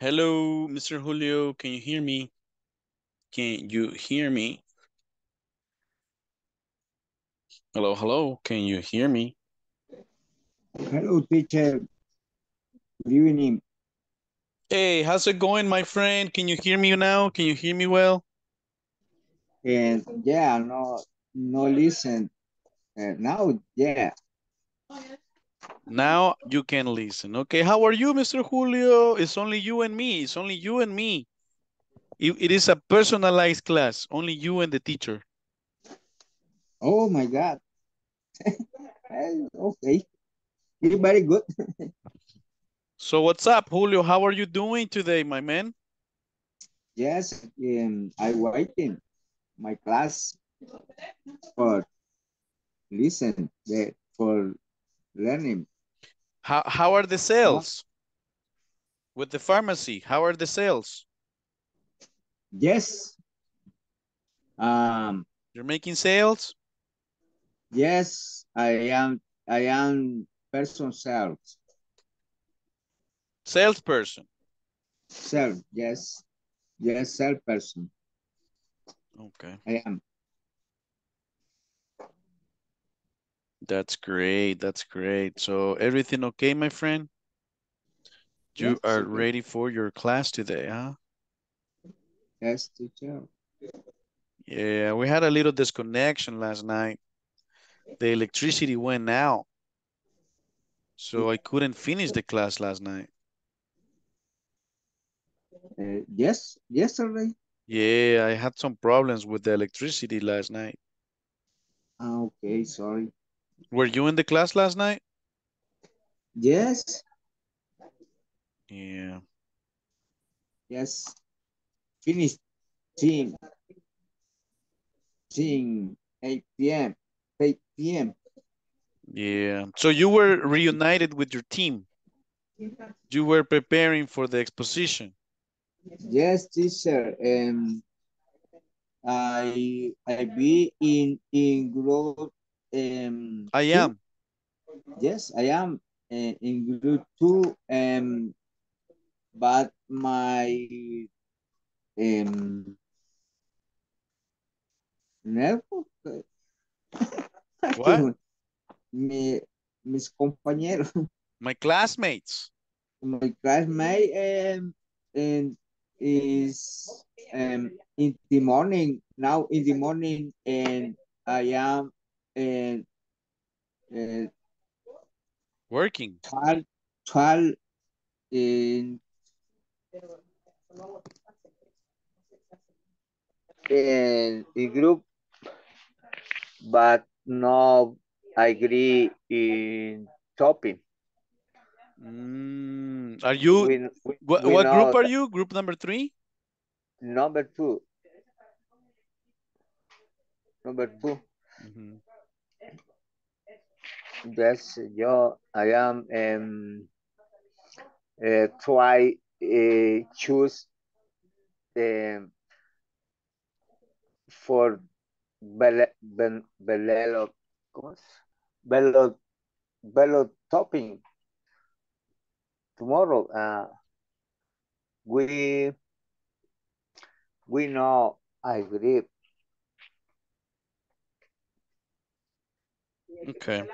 Hello, Mr. Julio. Can you hear me? Can you hear me? Hello, hello. Can you hear me? Hello, teacher. Good evening. Hey, how's it going, my friend? Can you hear me now? Can you hear me well? Yeah, no, listen. Now, yeah. Now you can listen. Okay, how are you, Mr. Julio? It's only you and me. It's only you and me. It is a personalized class. Only you and the teacher. Oh, my God. Okay. You're very good. So what's up, Julio? How are you doing today, my man? Yes, I'm waiting my class for listen, for learning. How are the sales with the pharmacy? How are the sales? Yes. You're making sales? Yes, I am person sales. Salesperson. Sales, yes. Yes, salesperson. Okay. I am. That's great. That's great. So everything okay, my friend? You yes, are ready for your class today, huh? Yes, teacher. Yeah, we had a little disconnection last night. The electricity went out. So I couldn't finish the class last night. Yes, yesterday? Yeah, I had some problems with the electricity last night. Okay, sorry. Were you in the class last night? Yes. Yeah. Yes. Finished team 8 p.m. Yeah. So you were reunited with your team. You were preparing for the exposition. Yes, teacher. I be in group. I am. Yes, I am in group 2. But my what? Mis compañeros. My classmates. My classmate is in the morning now. In the morning, and I am working. 12 in. The group, but no, I agree in topping. Are you? What group are you? Group number 3? Number 2. Number 2. Mm-hmm. Yes, I am try choose for Bello topping tomorrow. We know I agree. Okay.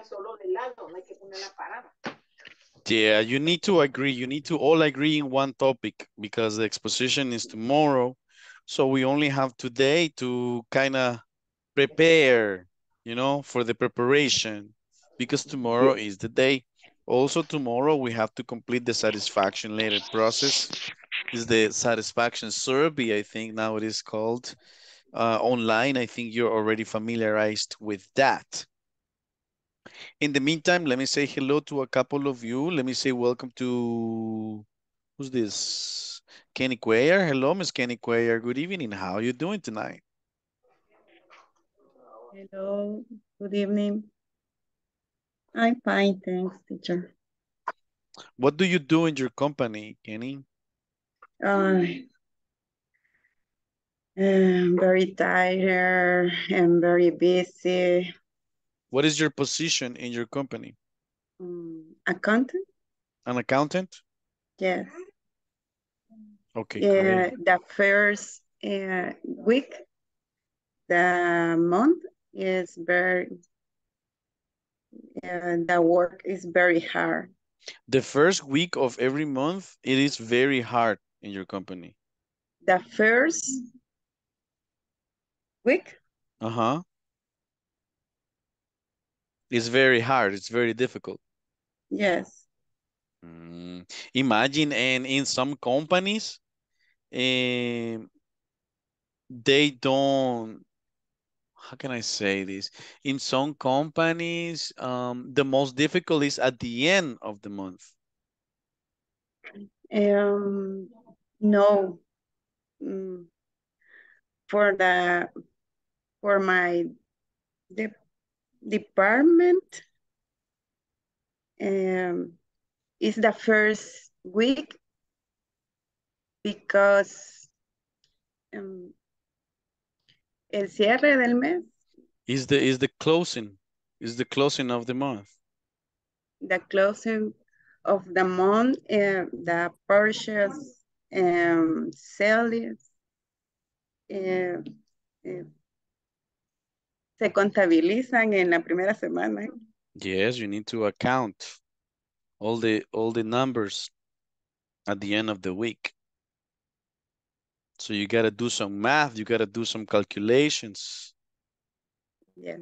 Yeah, you need to agree. You need to all agree in one topic because the exposition is tomorrow. So we only have today to kind of prepare, you know, for the preparation because tomorrow is the day. Also tomorrow we have to complete the satisfaction letter process. Is the satisfaction survey, I think now it is called online. I think you're already familiarized with that. In the meantime, let me say hello to a couple of you. Let me say welcome to, who's this? Kenny Cuellar. Hello, Miss Kenny Cuellar. Good evening. How are you doing tonight? Hello. Good evening. I'm fine, thanks, teacher. What do you do in your company, Kenny? I'm very tired and very busy. What is your position in your company? Accountant. An accountant? Yes. Okay. The first week, the month is very, the work is very hard. The first week of every month, it is very hard in your company. The first week? Uh-huh. It's very hard. It's very difficult. Yes. Mm. Imagine, and in some companies, they don't, how can I say this? In some companies, the most difficult is at the end of the month. No. Mm. For my department, is the first week because el cierre del mes is the closing of the month. The closing of the month, the purchase, sales, se contabilizan en la primera semana. Yes, you need to account all the numbers at the end of the week. So you got to do some math, you got to do some calculations. Yeah.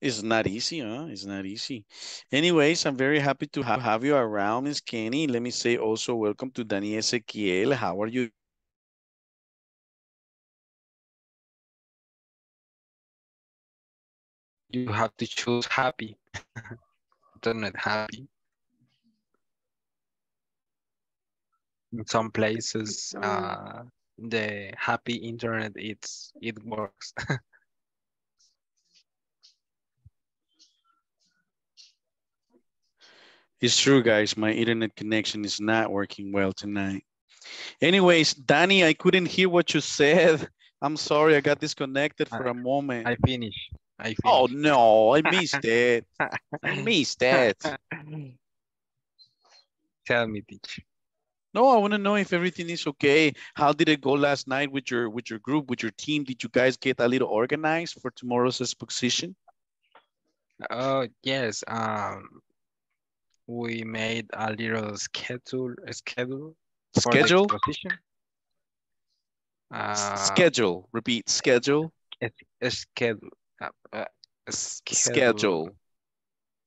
It's not easy, huh? It's not easy. Anyways, I'm very happy to have you around, Miss Kenny. Let me say also welcome to Daniel Ezequiel. How are you? You have to choose happy. Internet happy. In some places, the happy internet, it works. It's true, guys. My internet connection is not working well tonight. Anyways, Danny, I couldn't hear what you said. I'm sorry. I got disconnected for a moment. I finished. Oh, no. I missed it. I missed it. Tell me, teacher. No, I want to know if everything is okay. How did it go last night with your group, with your team? Did you guys get a little organized for tomorrow's exposition? Oh, yes. We made a little schedule for the exposition. Schedule. Repeat. Schedule. Schedule.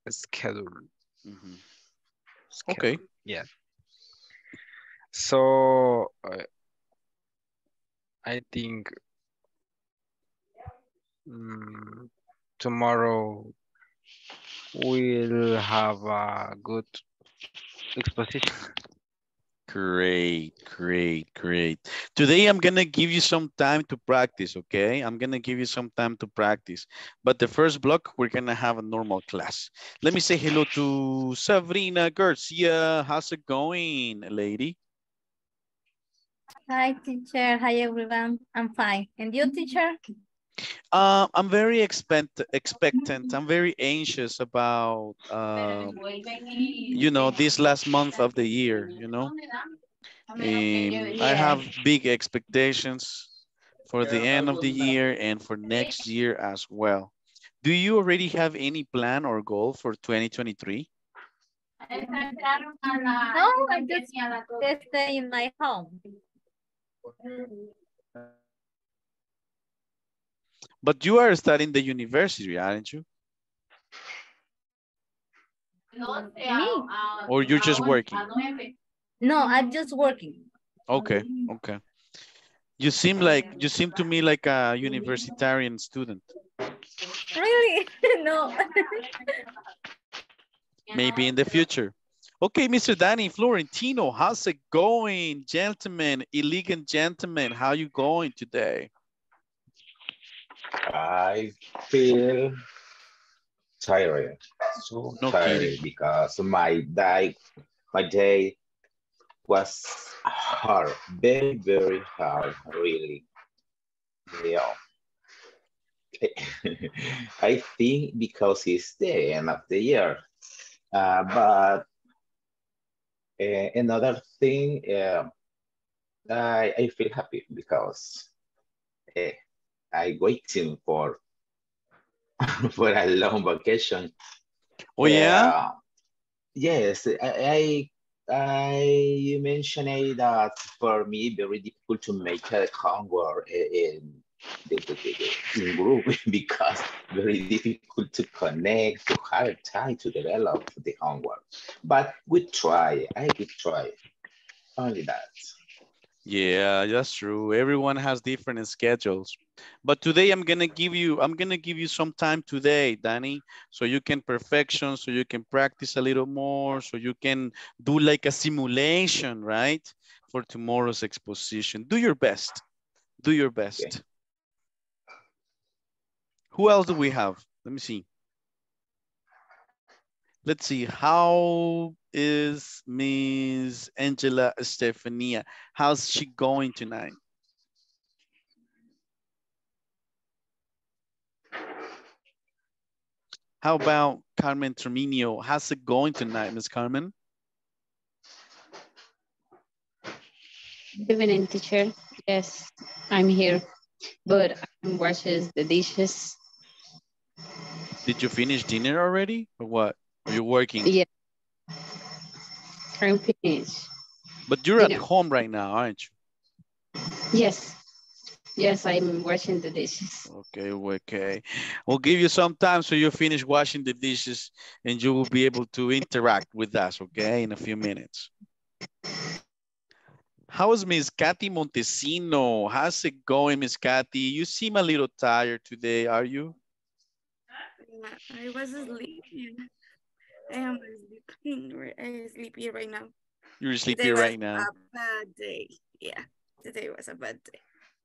Mm-hmm. Schedule. Okay. Yeah. So I think tomorrow we'll have a good exposition. Great. Today I'm going to give you some time to practice, okay? I'm going to give you some time to practice. But the first block, we're going to have a normal class. Let me say hello to Sabrina Garcia. How's it going, lady? Hi, teacher. Hi, everyone. I'm fine. And you, teacher? I'm very expectant. I'm very anxious about, you know, this last month of the year, you know. I have big expectations for the end of the year and for next year as well. Do you already have any plan or goal for 2023? No, I'm just staying in my home. But you are studying the university, aren't you? Me? Or you're just working? No, I'm just working. Okay, okay. You seem to me like a universitarian student. Really? No. Maybe in the future. Okay, Mr. Danny Florentino, how's it going? Gentlemen, elegant gentlemen, how you going today? I feel tired, so tired because my day was hard, very, very hard, really. Yeah. I think because it's the end of the year, but another thing, I feel happy because I waiting for for a long vacation. Oh yeah. Yes, I mentioned that for me very difficult to make a homework in the group because very difficult to connect, to have time to develop the homework. But we try. I could try. Only that. Yeah, that's true. Everyone has different schedules. But today I'm gonna give you some time today, Danny, so you can perfection, so you can practice a little more, so you can do like a simulation, right? For tomorrow's exposition. Do your best. Do your best. Okay. Who else do we have? Let me see. Let's see, how is Miss Angela Estefania? How's she going tonight? How about Carmen Treminio? How's it going tonight, Miss Carmen? Good evening, teacher. Yes, I'm here, but I'm washing the dishes. Did you finish dinner already or what? You're working? Yeah, I'm finished. But you're at home right now, aren't you? Yes. Yes, I'm washing the dishes. Okay, okay. We'll give you some time so you finish washing the dishes and you will be able to interact with us, okay, in a few minutes. How is Miss Kathy Montesino? How's it going, Miss Kathy? You seem a little tired today, are you? I was asleep. I am sleepy right now. You're sleepy today right now. A bad day. Yeah, today was a bad day.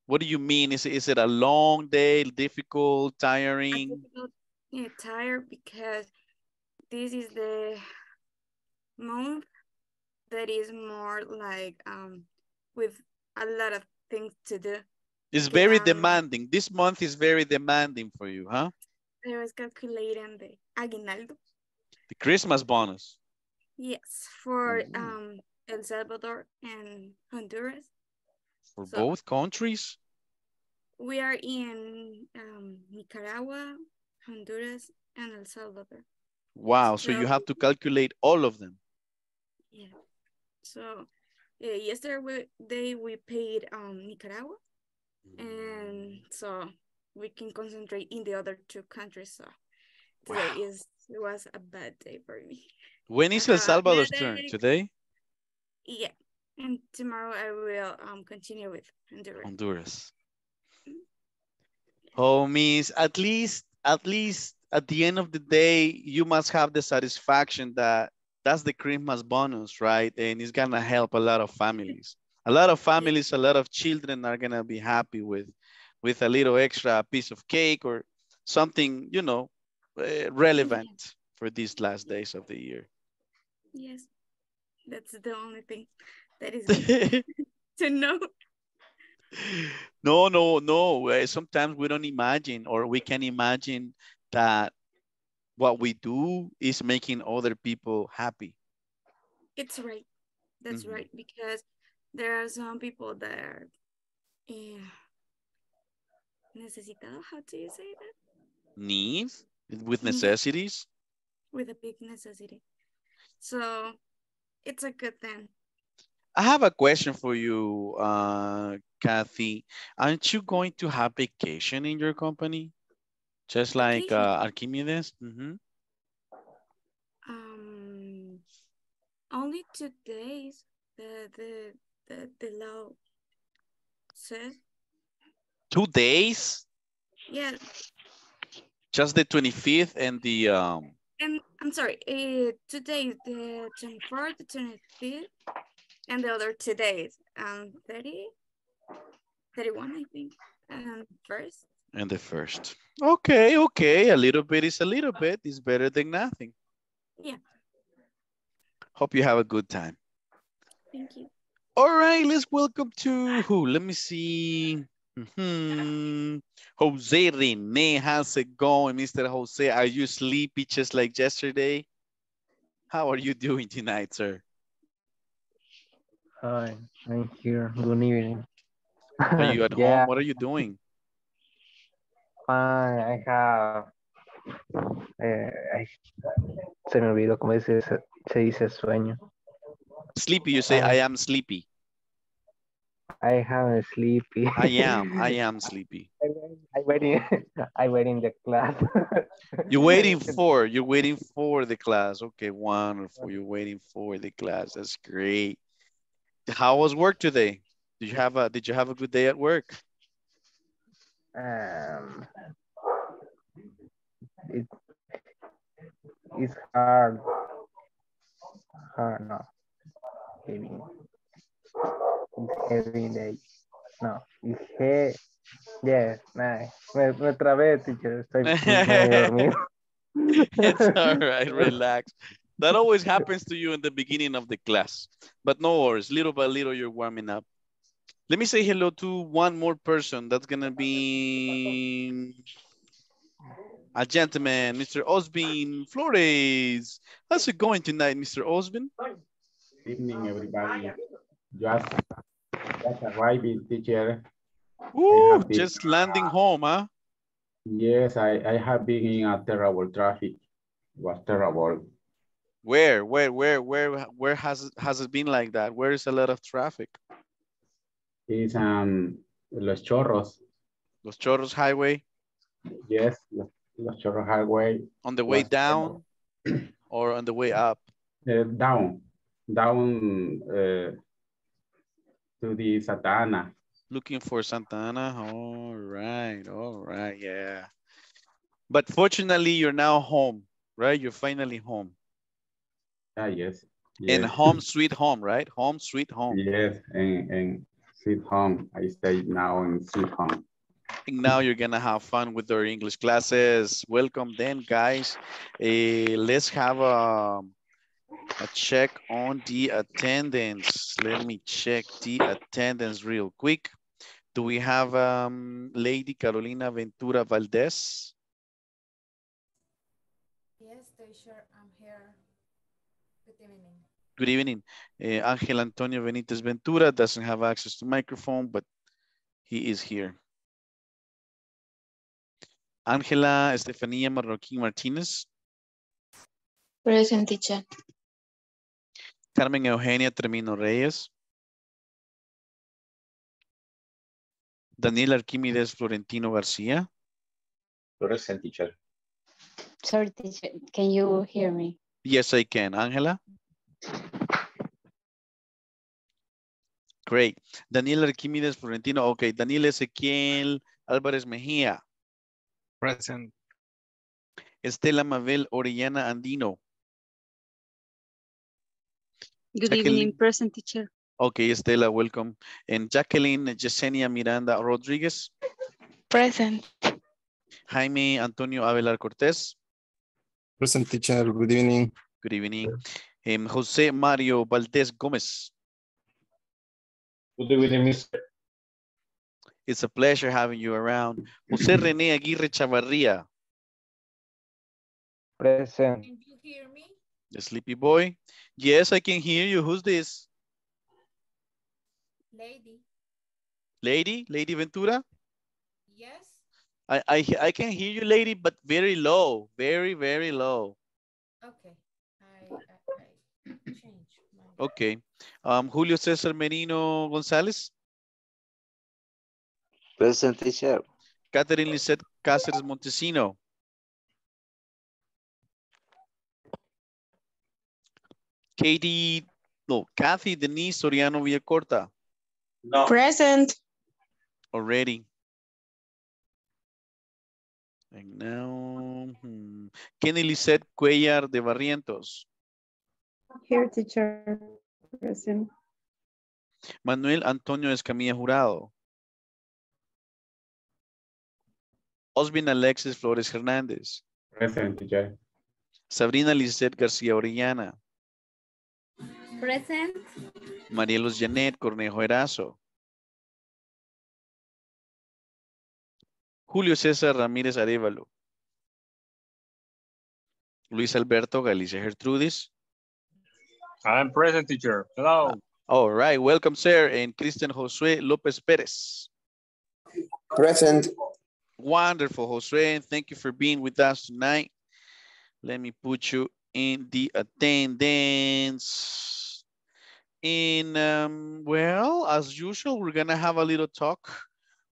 What do you mean? Is it a long day, difficult, tiring? I feel, tired because this is the month that is more like with a lot of things to do. It's very demanding. This month is very demanding for you, huh? I was calculating the Aguinaldo. The Christmas bonus. Yes, for El Salvador and Honduras. For so both countries? We are in Nicaragua, Honduras, and El Salvador. Wow, so you have to calculate all of them. Yeah. So yesterday we paid Nicaragua. And so we can concentrate in the other two countries. So today it was a bad day for me. When is El Salvador's turn? Today? Yeah. And tomorrow I will continue with Honduras. Oh, Miss, at least at the end of the day, you must have the satisfaction that that's the Christmas bonus, right? And it's going to help a lot of families. A lot of families, a lot of children are going to be happy with a little extra piece of cake or something, you know, relevant for these last days of the year. Yes, that's the only thing that is to know. No. Sometimes we don't imagine, or we can imagine that what we do is making other people happy. It's right. That's right, because there are some people that are necesitado, how do you say that? Needs, with necessities. With a big necessity. So it's a good thing. I have a question for you, Kathy. Aren't you going to have vacation in your company? Just like Archimedes? Only 2 days, the law says. 2 days? Yeah. Just the 25th and the... And I'm sorry, today the 24th, the 25th, and the other 2 days, 30, 31, I think, first. And the first. Okay, okay, a little bit is a little bit. It's better than nothing. Yeah. Hope you have a good time. Thank you. All right, let's welcome to who? Let me see. Jose Rene, how's it going, Mr. Jose? Are you sleepy just like yesterday? How are you doing tonight, sir? Hi, I'm here. Good evening. Are you at home? What are you doing? I have. Se me olvidó cómo se dice sueño. Sleepy, you say I am sleepy. I have a sleepy. I am sleepy. I waiting the class. You're waiting for the class. Okay, wonderful. You're waiting for the class. That's great. How was work today? Did you have a good day at work? It's hard. No. Every day. No. It's yes, nice. Me trabé, teacher. It's all right. Relax. That always happens to you in the beginning of the class. But no worries. Little by little, you're warming up. Let me say hello to one more person. That's going to be a gentleman, Mr. Osbin Flores. How's it going tonight, Mr. Osbin? Good evening, everybody. Just arriving, teacher. Ooh, just landing home, huh? Yes, I have been in a terrible traffic. It was terrible. Where has it been like that? Where is a lot of traffic? It's Los Chorros. Los Chorros Highway? Yes, Los Chorros Highway. On the way down or on the way up? Down to the Santa Ana. Looking for Santa Ana? All right, yeah. But fortunately, you're now home, right? You're finally home. Yes. And home sweet home, right? Home sweet home. Yes, and sweet home. I stay now in sweet home. And now you're going to have fun with our English classes. Welcome then, guys. Let's have a check on the attendance. Let me check the attendance real quick. Do we have Lady Carolina Ventura Valdez? Yes, teacher, I'm here. Good evening. Angel Antonio Benitez Ventura doesn't have access to microphone, but he is here. Angela Estefania Marroquín Martinez. Present, teacher. Carmen Eugenia Treminio Reyes. Daniel Arquímedes Florentino García. Present, teacher. Sorry, teacher. Can you hear me? Yes, I can. Angela? Great. Daniel Arquímedes Florentino. Okay. Daniel Ezequiel Álvarez Mejía. Present. Estela Mabel Orellana Andino. Good evening, present, teacher. Okay, Estela, welcome. And Jacqueline Yesenia Miranda Rodriguez. Present. Jaime Antonio Avelar Cortez. Present, teacher. Good evening. Good evening. Jose Mario Valdez Gomez. Good evening, mister. It's a pleasure having you around. Jose Rene Aguirre Chavarría. Present. Can you hear me? The sleepy boy. Yes, I can hear you. Who's this? Lady. Lady Ventura? Yes. I can hear you, lady, but very low, very, very low. Okay. I change my... Okay. Julio Cesar Merino Gonzalez. Present, teacher. Catherine Lisette Caceres Montesino. Kathy Denise Soriano Villacorta. No. Present. Already. And now, Kenny Lissette Cuellar de Barrientos. Here, teacher. Present. Manuel Antonio Escamilla Jurado. Osbin Alexis Flores Hernandez. Present, teacher. Sabrina Lissette Garcia Orellana. Present. Marielos Jeanette Cornejo Erazo. Julio Cesar Ramirez Arevalo. Luis Alberto Galicia Gertrudis. I am present, teacher. Hello. All right, welcome, sir. And Christian Josue Lopez Perez. Present. Wonderful, Josue, and thank you for being with us tonight. Let me put you in the attendance. And well, as usual, we're gonna have a little talk.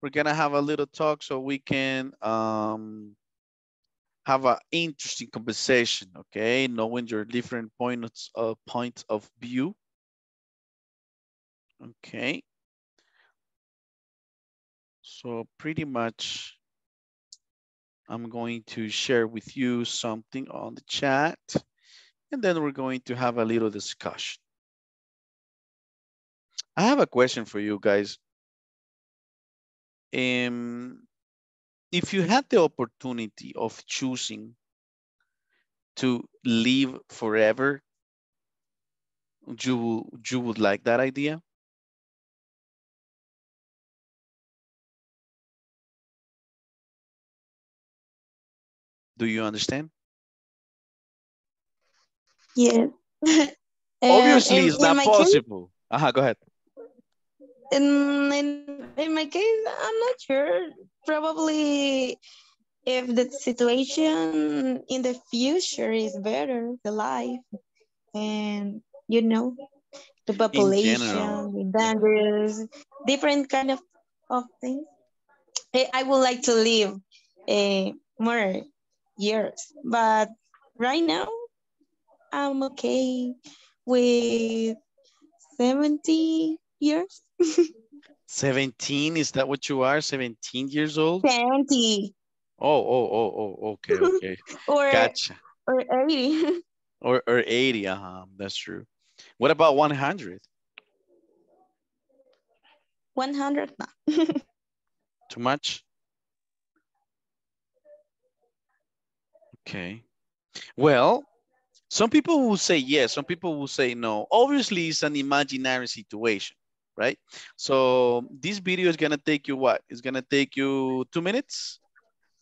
We're gonna have a little talk so we can have an interesting conversation, okay? Knowing your different points of view. Okay. So pretty much I'm going to share with you something on the chat, and then we're going to have a little discussion. I have a question for you guys. If you had the opportunity of choosing to live forever, you would like that idea? Do you understand? Yeah. Obviously, it's not possible. Go ahead. In my case, I'm not sure. Probably if the situation in the future is better, the life, and you know, the population, the dangers, different kind of things. I would like to live more years, but right now I'm okay with 70 years. 17, is that what you are? 17 years old? 70. Oh, okay. Or, gotcha. Or 80. Or 80, that's true. What about 100? 100, no. Too much? Okay. Well, some people will say yes, some people will say no. Obviously, it's an imaginary situation, right? So this video is gonna take you what? It's gonna take you 2 minutes.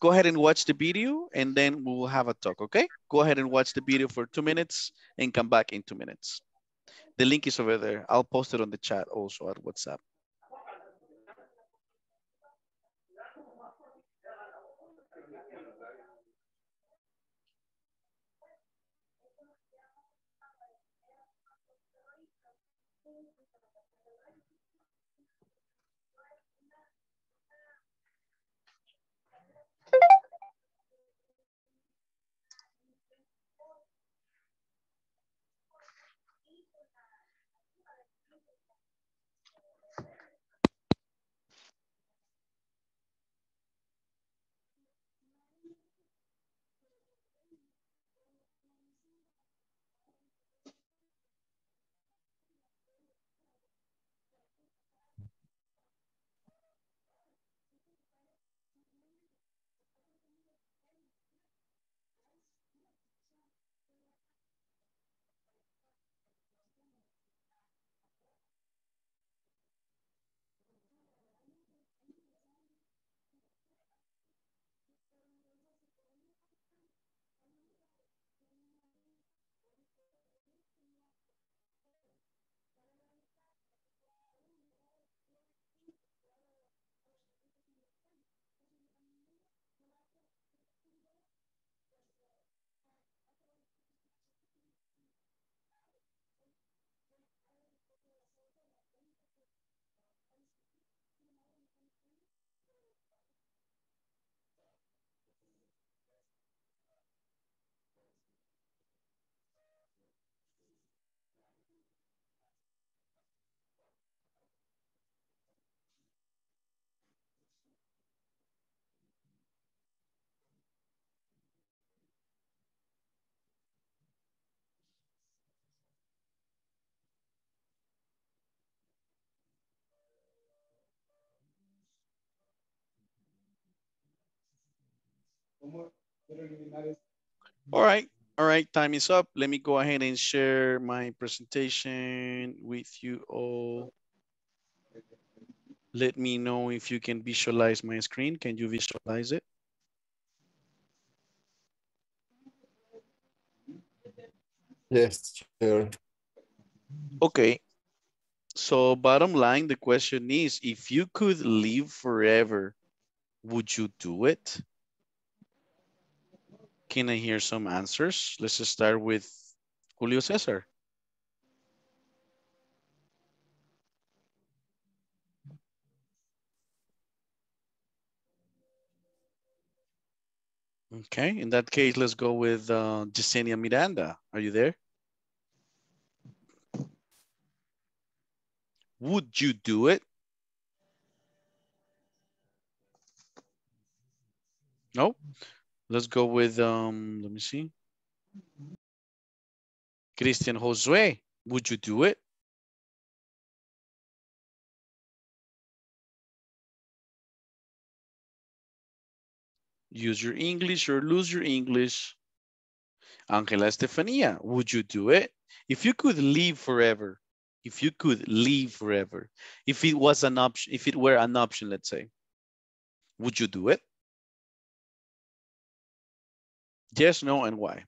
Go ahead and watch the video, and then we'll have a talk, okay? Go ahead and watch the video for 2 minutes and come back in 2 minutes. The link is over there. I'll post it on the chat also at WhatsApp. All right, time is up. Let me go ahead and share my presentation with you all. Let me know if you can visualize my screen. Can you visualize it? Yes, sure. Okay, So bottom line, the question is, if you could live forever, would you do it? Can I hear some answers? Let's just start with Julio Cesar. Okay, in that case, let's go with Yesenia Miranda. Are you there? Would you do it? No. Let's go with, let me see. Christian Josue, would you do it? Use your English or lose your English. Angela Estefania, would you do it? If you could live forever. If you could live forever, if it was an option, if it were an option, let's say, would you do it? Yes, no, and why?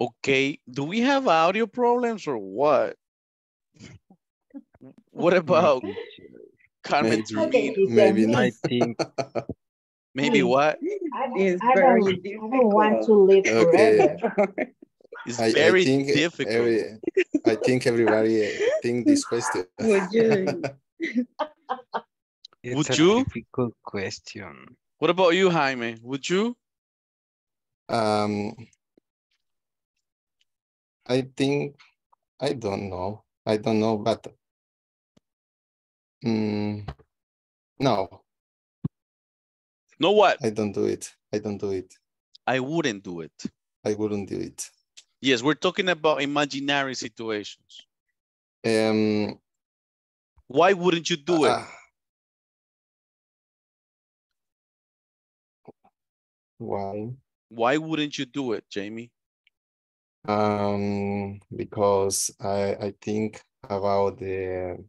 Okay, do we have audio problems or what? What about Carmen? Maybe I think. Maybe what? I don't want to live forever. Okay. It's very difficult. I think everybody think this question. Would you? It's a difficult question. What about you, Jaime? Would you? I think, I don't know, but no. No what? I don't do it. I wouldn't do it. I wouldn't do it. Yes, we're talking about imaginary situations. Why wouldn't you do it? Why? Why wouldn't you do it, Jamie? Because I think about the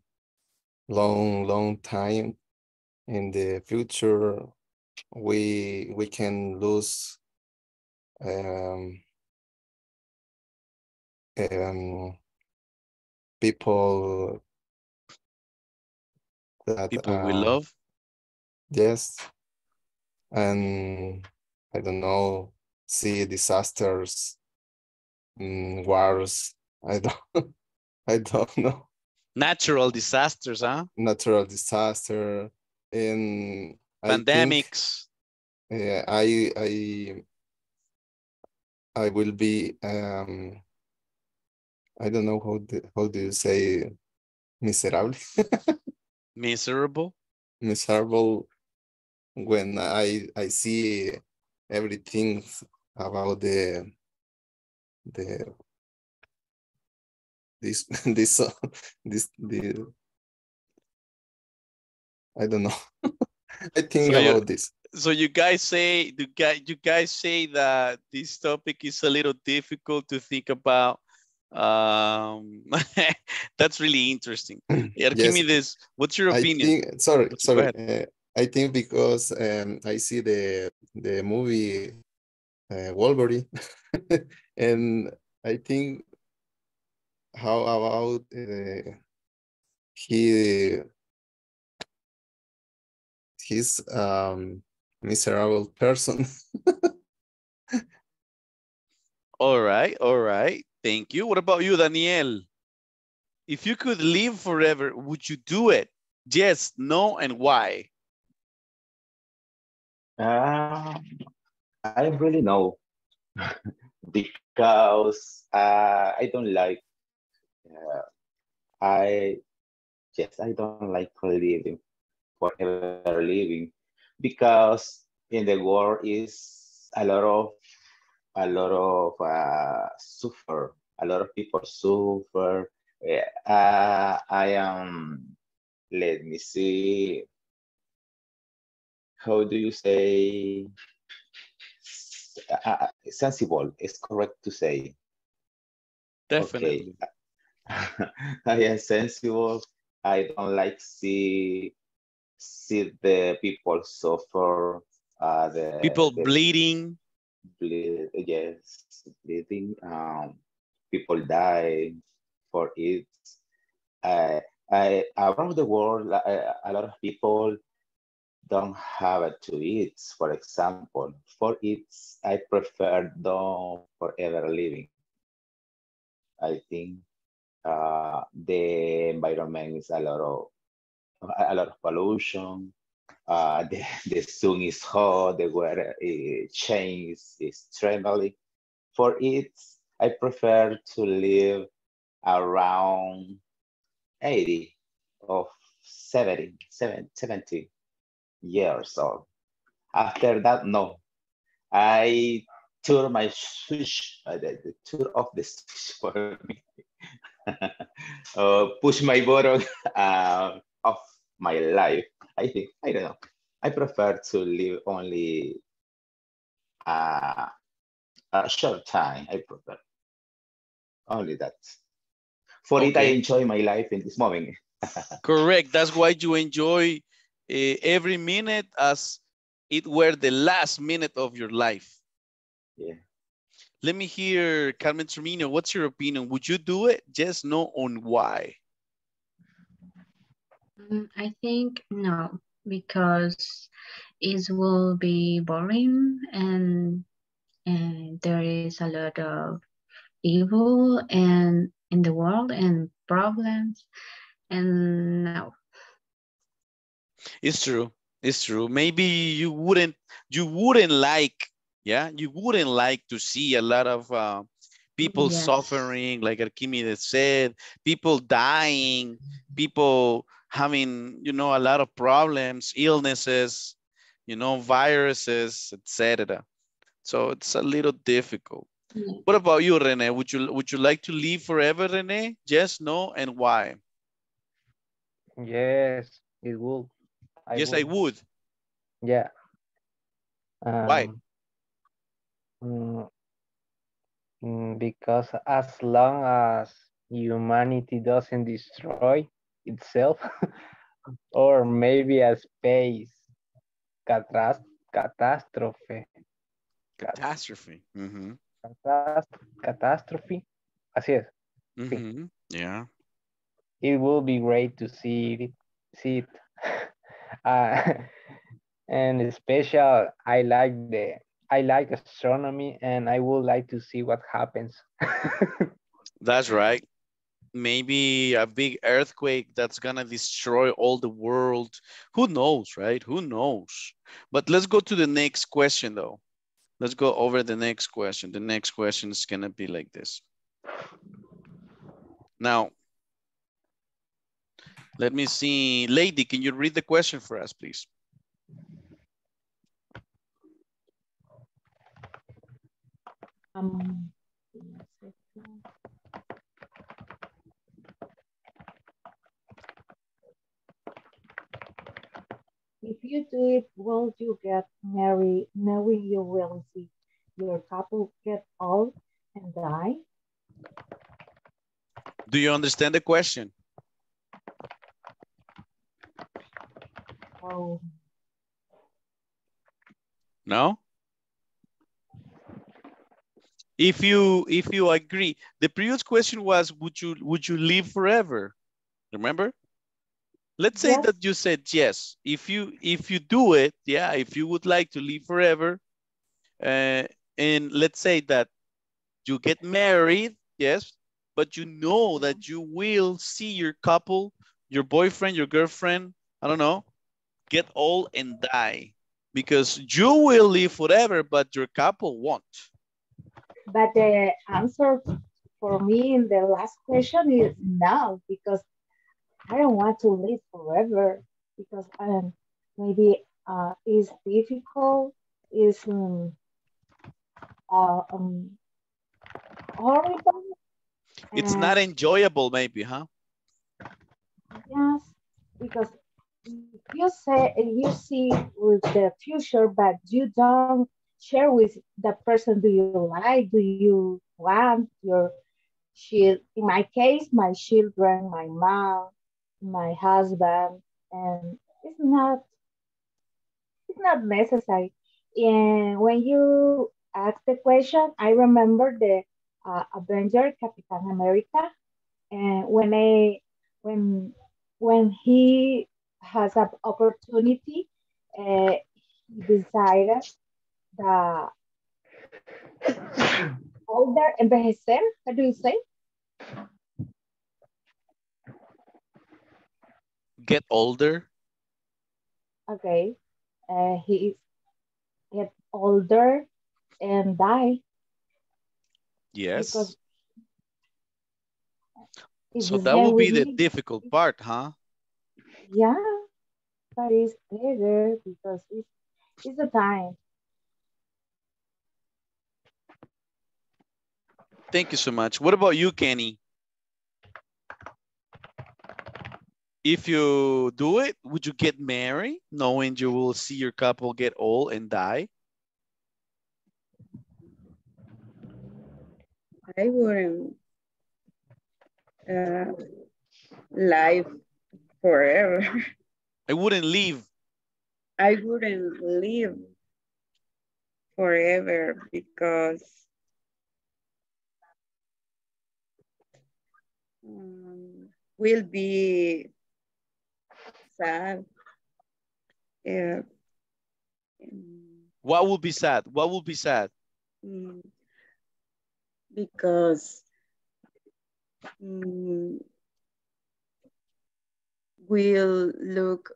long time in the future, we can lose people that we love. Yes, and I don't know, see disasters. Wars, I don't know. Natural disasters, huh? Natural disaster and pandemics. Yeah, I will be. I don't know how do you say miserable. Miserable. Miserable when I see everything about the I don't know. I think so about this. So you guys say that this topic is a little difficult to think about. That's really interesting. Yes. Give me this. What's your opinion? Sorry. I think because I see the movie. Wolverine, and I think how about he's miserable person. All right. Thank you. What about you, Daniel? If you could live forever, would you do it? Yes, no, and why? I really know because I don't like. I don't like living forever living because in the world is a lot of suffer. A lot of people suffer. I am. Let me see. How do you say? Sensible is correct to say. Definitely. Okay. I am sensible. I don't like see the people suffer. The people bleeding. Yes, bleeding. People die for it. Around the world, a lot of people don't have it to eat. For example, for it, I prefer don't forever living. I think the environment is a lot of pollution. The sun is hot. The weather changes is trembling. For it, I prefer to live around 80 or 70 years old. After that, no. I turn my switch, the turn off the switch for me. Push my button off my life. I think, I don't know. I prefer to live only a short time. I prefer only that. For it, I enjoy my life in this moment. Correct. That's why you enjoy every minute as it were the last minute of your life. Yeah. Let me hear, Carmen Treminio, what's your opinion? Would you do it? Yes, no, on why? I think no, because it will be boring and there is a lot of evil and in the world and problems, and no. It's true. It's true. Maybe you wouldn't like. Yeah, you wouldn't like to see a lot of people suffering, like Archimedes said, people dying, people having, you know, a lot of problems, illnesses, you know, viruses, etc. So it's a little difficult. Yeah. What about you, Rene? Would you like to live forever, Rene? Yes, no, and why? Yes, it would. I would. Yeah. Why? Because as long as humanity doesn't destroy itself, or maybe a space catastrophe. Mm-hmm. Catastrophe. Así es. Mm-hmm. Sí. Yeah. It will be great to see it. And especially I like astronomy, and I would like to see what happens. That's right. Maybe a big earthquake that's gonna destroy all the world. Who knows, right? Who knows? But let's go to the next question, though. Let's go over the next question. The next question is gonna be like this. Now, let me see. Lady, can you read the question for us, please? If you do it, will you get married, knowing you will see your couple get old and die? Do you understand the question? Oh. No? If you agree, the previous question was, would you live forever? Remember? Let's say that you said yes. If you do it, yeah, if you would like to live forever, and let's say that you get married, yes, but you know that you will see your couple, your boyfriend, your girlfriend, I don't know, get old and die, because you will live forever, but your couple won't. But the answer for me in the last question is no, because I don't want to live forever, because maybe it's difficult, it's horrible. It's not enjoyable maybe, huh? Yes, because you see with the future, but you don't share with the person do you like, do you want your she, in my case, my children, my mom, my husband, and it's not necessary. And when you ask the question, I remember the Avenger, Captain America, and when he has an opportunity, he decided that older envejecer, how do you say? Get older. Okay, he get older and die. Yes. Because so that would be the difficult part, huh? Yeah, but it's better because it's the time. Thank you so much. What about you, Kenny? If you do it, would you get married knowing you will see your couple get old and die? I wouldn't live forever. I wouldn't live. I wouldn't live forever because we'll be sad. Yeah. What will be sad? What will be sad? Because we'll look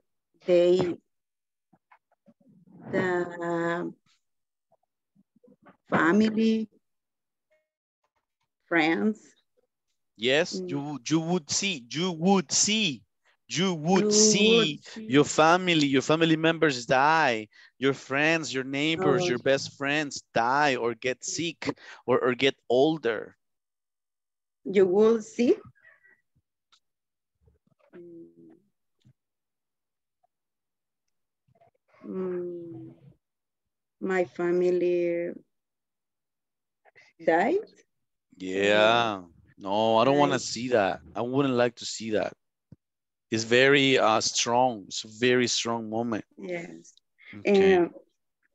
the family, friends. Yes, you would see your family members die, your friends, your neighbors, your best friends die or get sick or get older. You will see. My family died. Yeah. No, I don't want to see that. I wouldn't like to see that. It's very strong. It's a very strong moment. Yes. Okay. And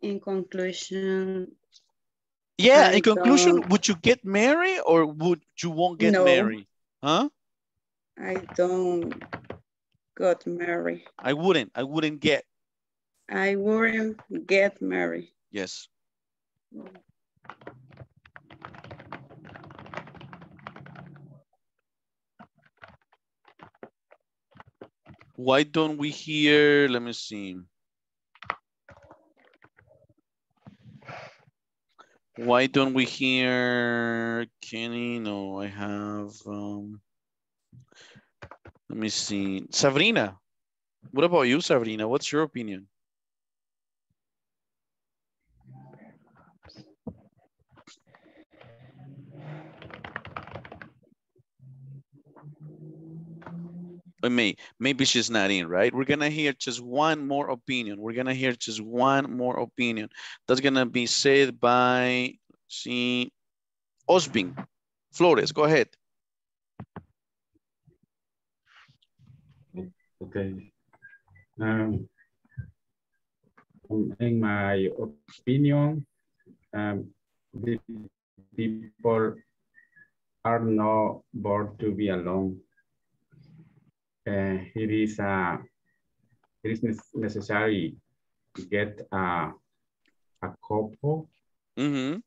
in conclusion. Yeah, in conclusion, would you get married or would you won't get married? Huh? I don't got married. I wouldn't get married. Yes. Why don't we hear, let me see. Why don't we hear Kenny? No, I have, let me see. Sabrina, what about you, Sabrina? What's your opinion? Maybe she's not in, right? We're going to hear just one more opinion. That's going to be said by Osbin Flores. Go ahead. Okay. In my opinion, the people are not born to be alone. It is necessary to get a couple. Mm-hmm.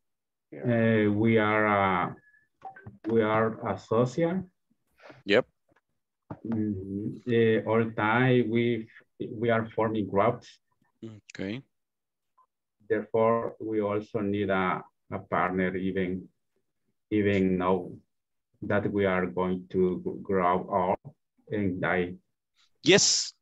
We are a social. Yep. All time we are forming groups. Okay. Therefore, we also need a partner, even now that we are going to grow up. And die. Yes,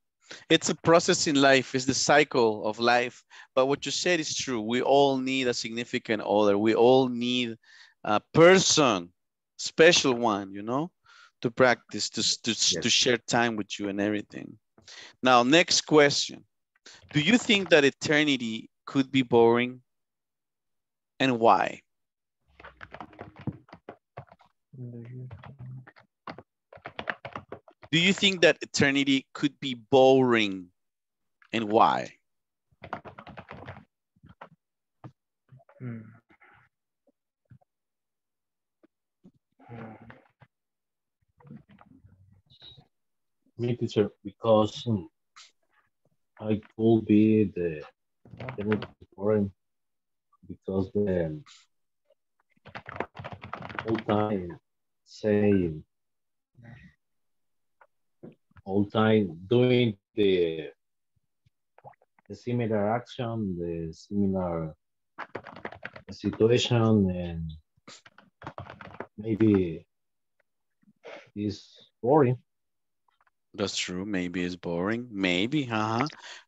it's a process in life. It's the cycle of life. But what you said is true. We all need a significant other. We all need a person, special one, you know, to practice, to share time with you and everything. Now, next question. Do you think that eternity could be boring? And why? Do you think that eternity could be boring, and why? Me, teacher, because I could be the foreign because the whole time saying, all time doing the similar action, the similar situation, and maybe it's boring. That's true. Maybe it's boring. Maybe,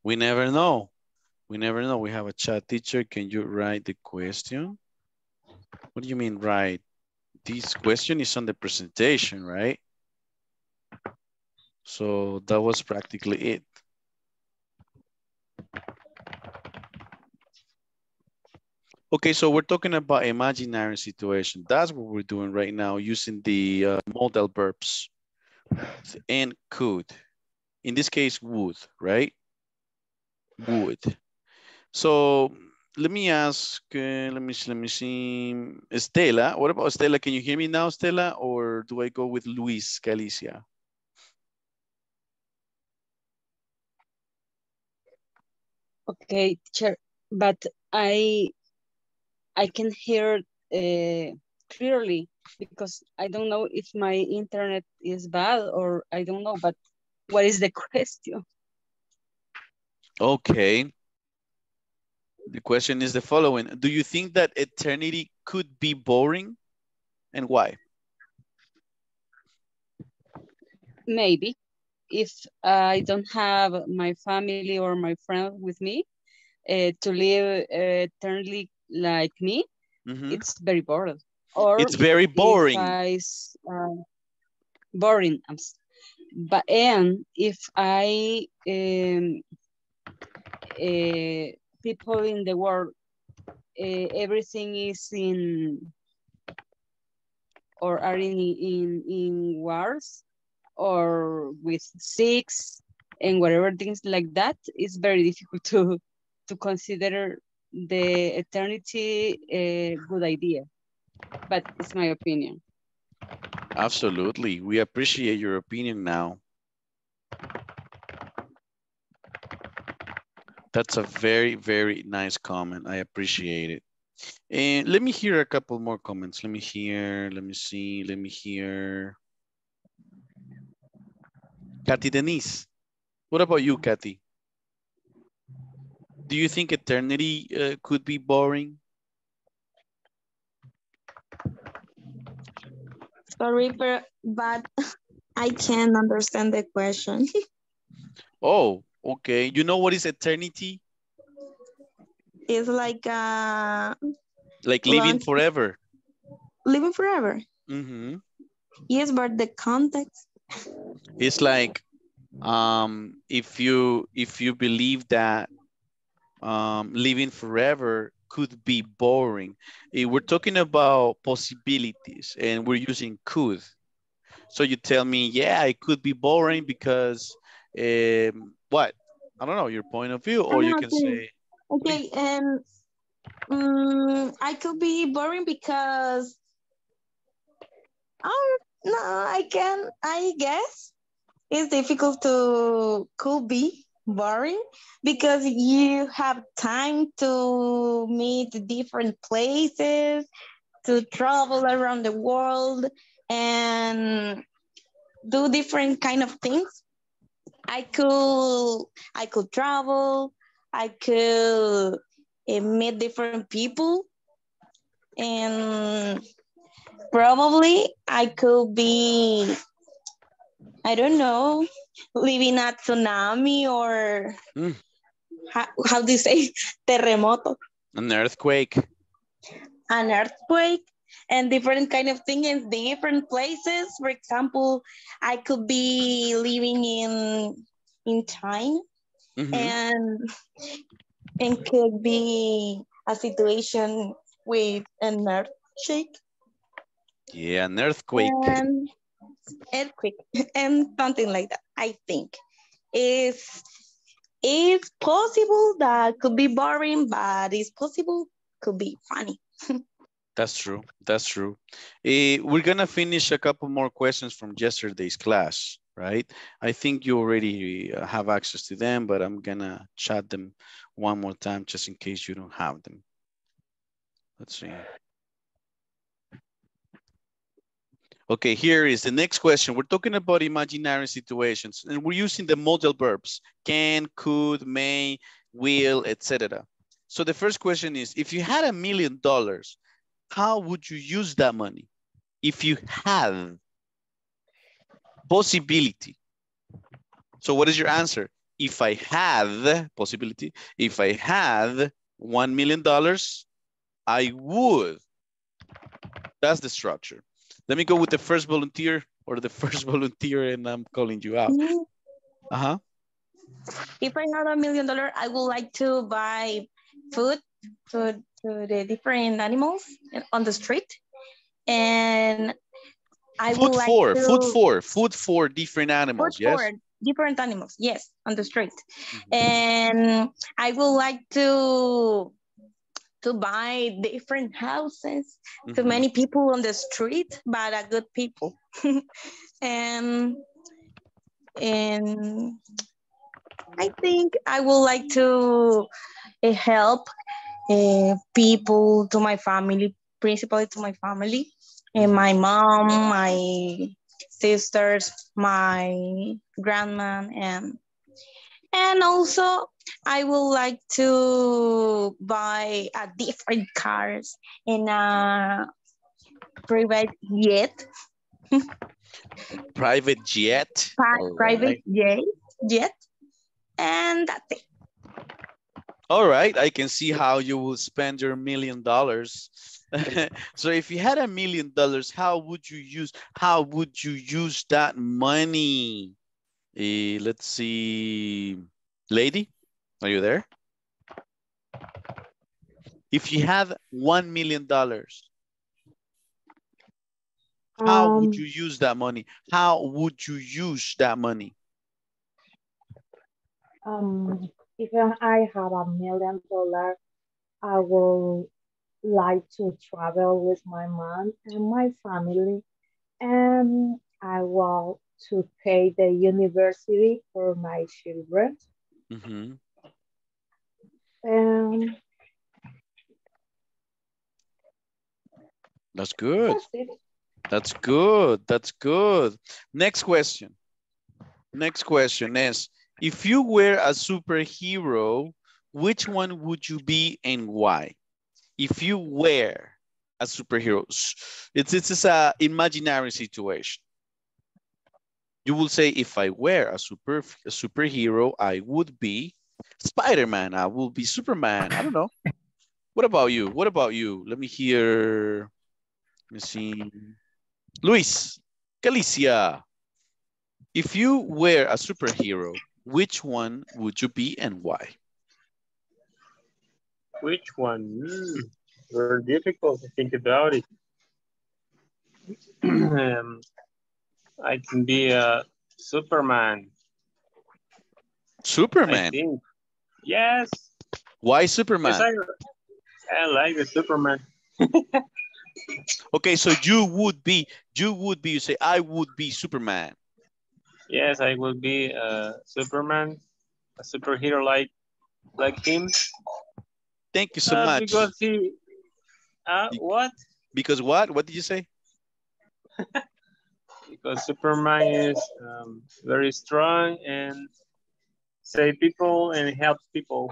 We never know. We never know. We have a chat teacher. Can you write the question? What do you mean, write? This question is on the presentation, right? So that was practically it. Okay, so we're talking about imaginary situation. That's what we're doing right now using the modal verbs. And could, in this case, would, right? Would. So let me ask, let me see, Estela, what about Estela? Can you hear me now, Estela? Or do I go with Luis Galicia? Okay, teacher, but I can hear clearly. Because I don't know if my internet is bad or I don't know, but what is the question? Okay. The question is the following. Do you think that eternity could be boring and why? Maybe. If I don't have my family or my friend with me to live eternally like me, it's very boring. Or it's very boring. Boring. But and if I people in the world, everything is in or are in wars or with sex and whatever things like that, it's very difficult to consider the eternity a good idea. But it's my opinion. Absolutely. We appreciate your opinion now. That's a very, very nice comment. I appreciate it. And let me hear a couple more comments. Let me hear, let me see, let me hear. Kathy Denise, what about you, Kathy? Do you think eternity could be boring? Sorry, but I can't understand the question. Oh, okay. You know what is eternity? It's like a... Like living forever. Living forever? Mm-hmm. Yes, but the context... It's like if you believe that living forever could be boring. We're talking about possibilities and we're using could. So you tell me, yeah, it could be boring because what? I don't know, your point of view, or you can say. Okay, I could be boring because, no, I guess it's difficult to could be boring because you have time to meet different places, to travel around the world and do different kind of things. I could travel, I could meet different people, and probably I could be, I don't know, living a tsunami or how do you say, terremoto? An earthquake. An earthquake and different kind of things in different places. For example, I could be living in China and could be a situation with an earthquake. Yeah, an earthquake. Earthquake and something like that, I think. It's possible that could be boring, but it's possible could be funny. That's true. That's true. We're going to finish a couple more questions from yesterday's class, right? I think you already have access to them, but I'm going to chat them one more time just in case you don't have them. Let's see. Okay, here is the next question. We're talking about imaginary situations and we're using the modal verbs, can, could, may, will, etc. So the first question is, if you had $1 million, how would you use that money? If you have possibility. So what is your answer? If I have possibility, if I had $1 million, I would. That's the structure. Let me go with the first volunteer and I'm calling you out. Uh-huh. If I had $1 million, I would like to buy food to the different animals on the street. And I would like to... Food for different animals, yes? Food for different animals, yes, on the street. Mm-hmm. And I would like to buy different houses, mm-hmm. Too many people on the street, but are good people. and I think I would like to help people, to my family, principally to my family, and my mom, my sisters, my grandma, and also I would like to buy different cars and a private jet. Private jet? Private jet. And that's it. All right. I can see how you will spend your $1 million. So if you had $1 million, how would you use that money? Let's see. Lady? Are you there? If you have $1 million, how would you use that money? If I have $1 million, I would like to travel with my mom and my family, and I want to pay the university for my children. Mm-hmm. That's good. That's good. Next question is, if you were a superhero, which one would you be and why? If you were a superhero, it's an imaginary situation. You will say, if I were a superhero, I would be Spider-Man, I will be Superman. I don't know. What about you? Let me see. Luis Galicia, if you were a superhero, which one would you be and why? Which one? Very difficult to think about it. I can be a Superman. Superman? Yes. Why Superman? I like the Superman. Okay, so you would be, you say, I would be Superman. Yes, I would be Superman, a superhero like him. Thank you so much. Because he, what? Because what? What did you say? Because Superman is very strong and save people and help people.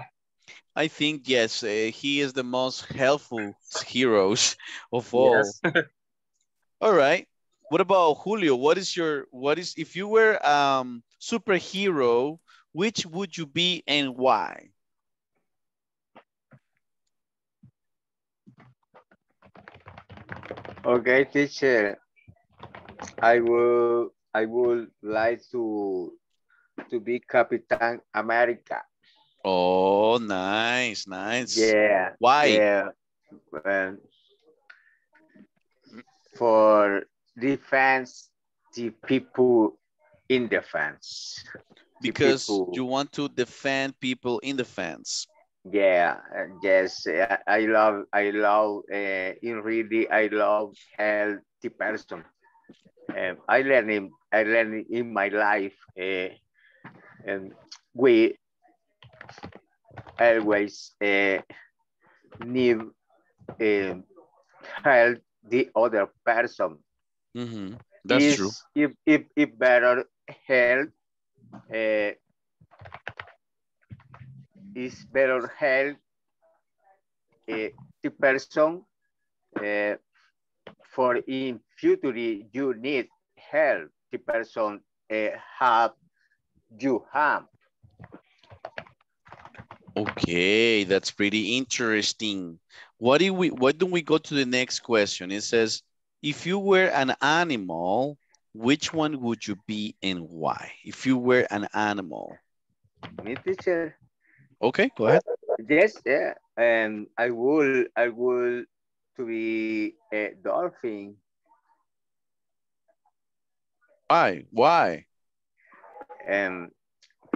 I think, yes, he is the most helpful heroes of all. Yes. All right. What about Julio? If you were a superhero, which would you be and why? Okay, teacher. I would like to be Captain America. Oh, nice. Yeah. Why? Yeah. for defense the people in the fence. Because you want to defend people in the fence. Yeah, yes, I love healthy person. I learned in my life, and we always need help the other person. Mm-hmm. That's true. If better help, is better help the person for in future you need help the person have you harm. Okay, that's pretty interesting. What do we go to the next question? It says, if you were an animal, which one would you be and why? If you were an animal. Me, teacher. Okay, go ahead. Yes, yeah. I would to be a dolphin. Why?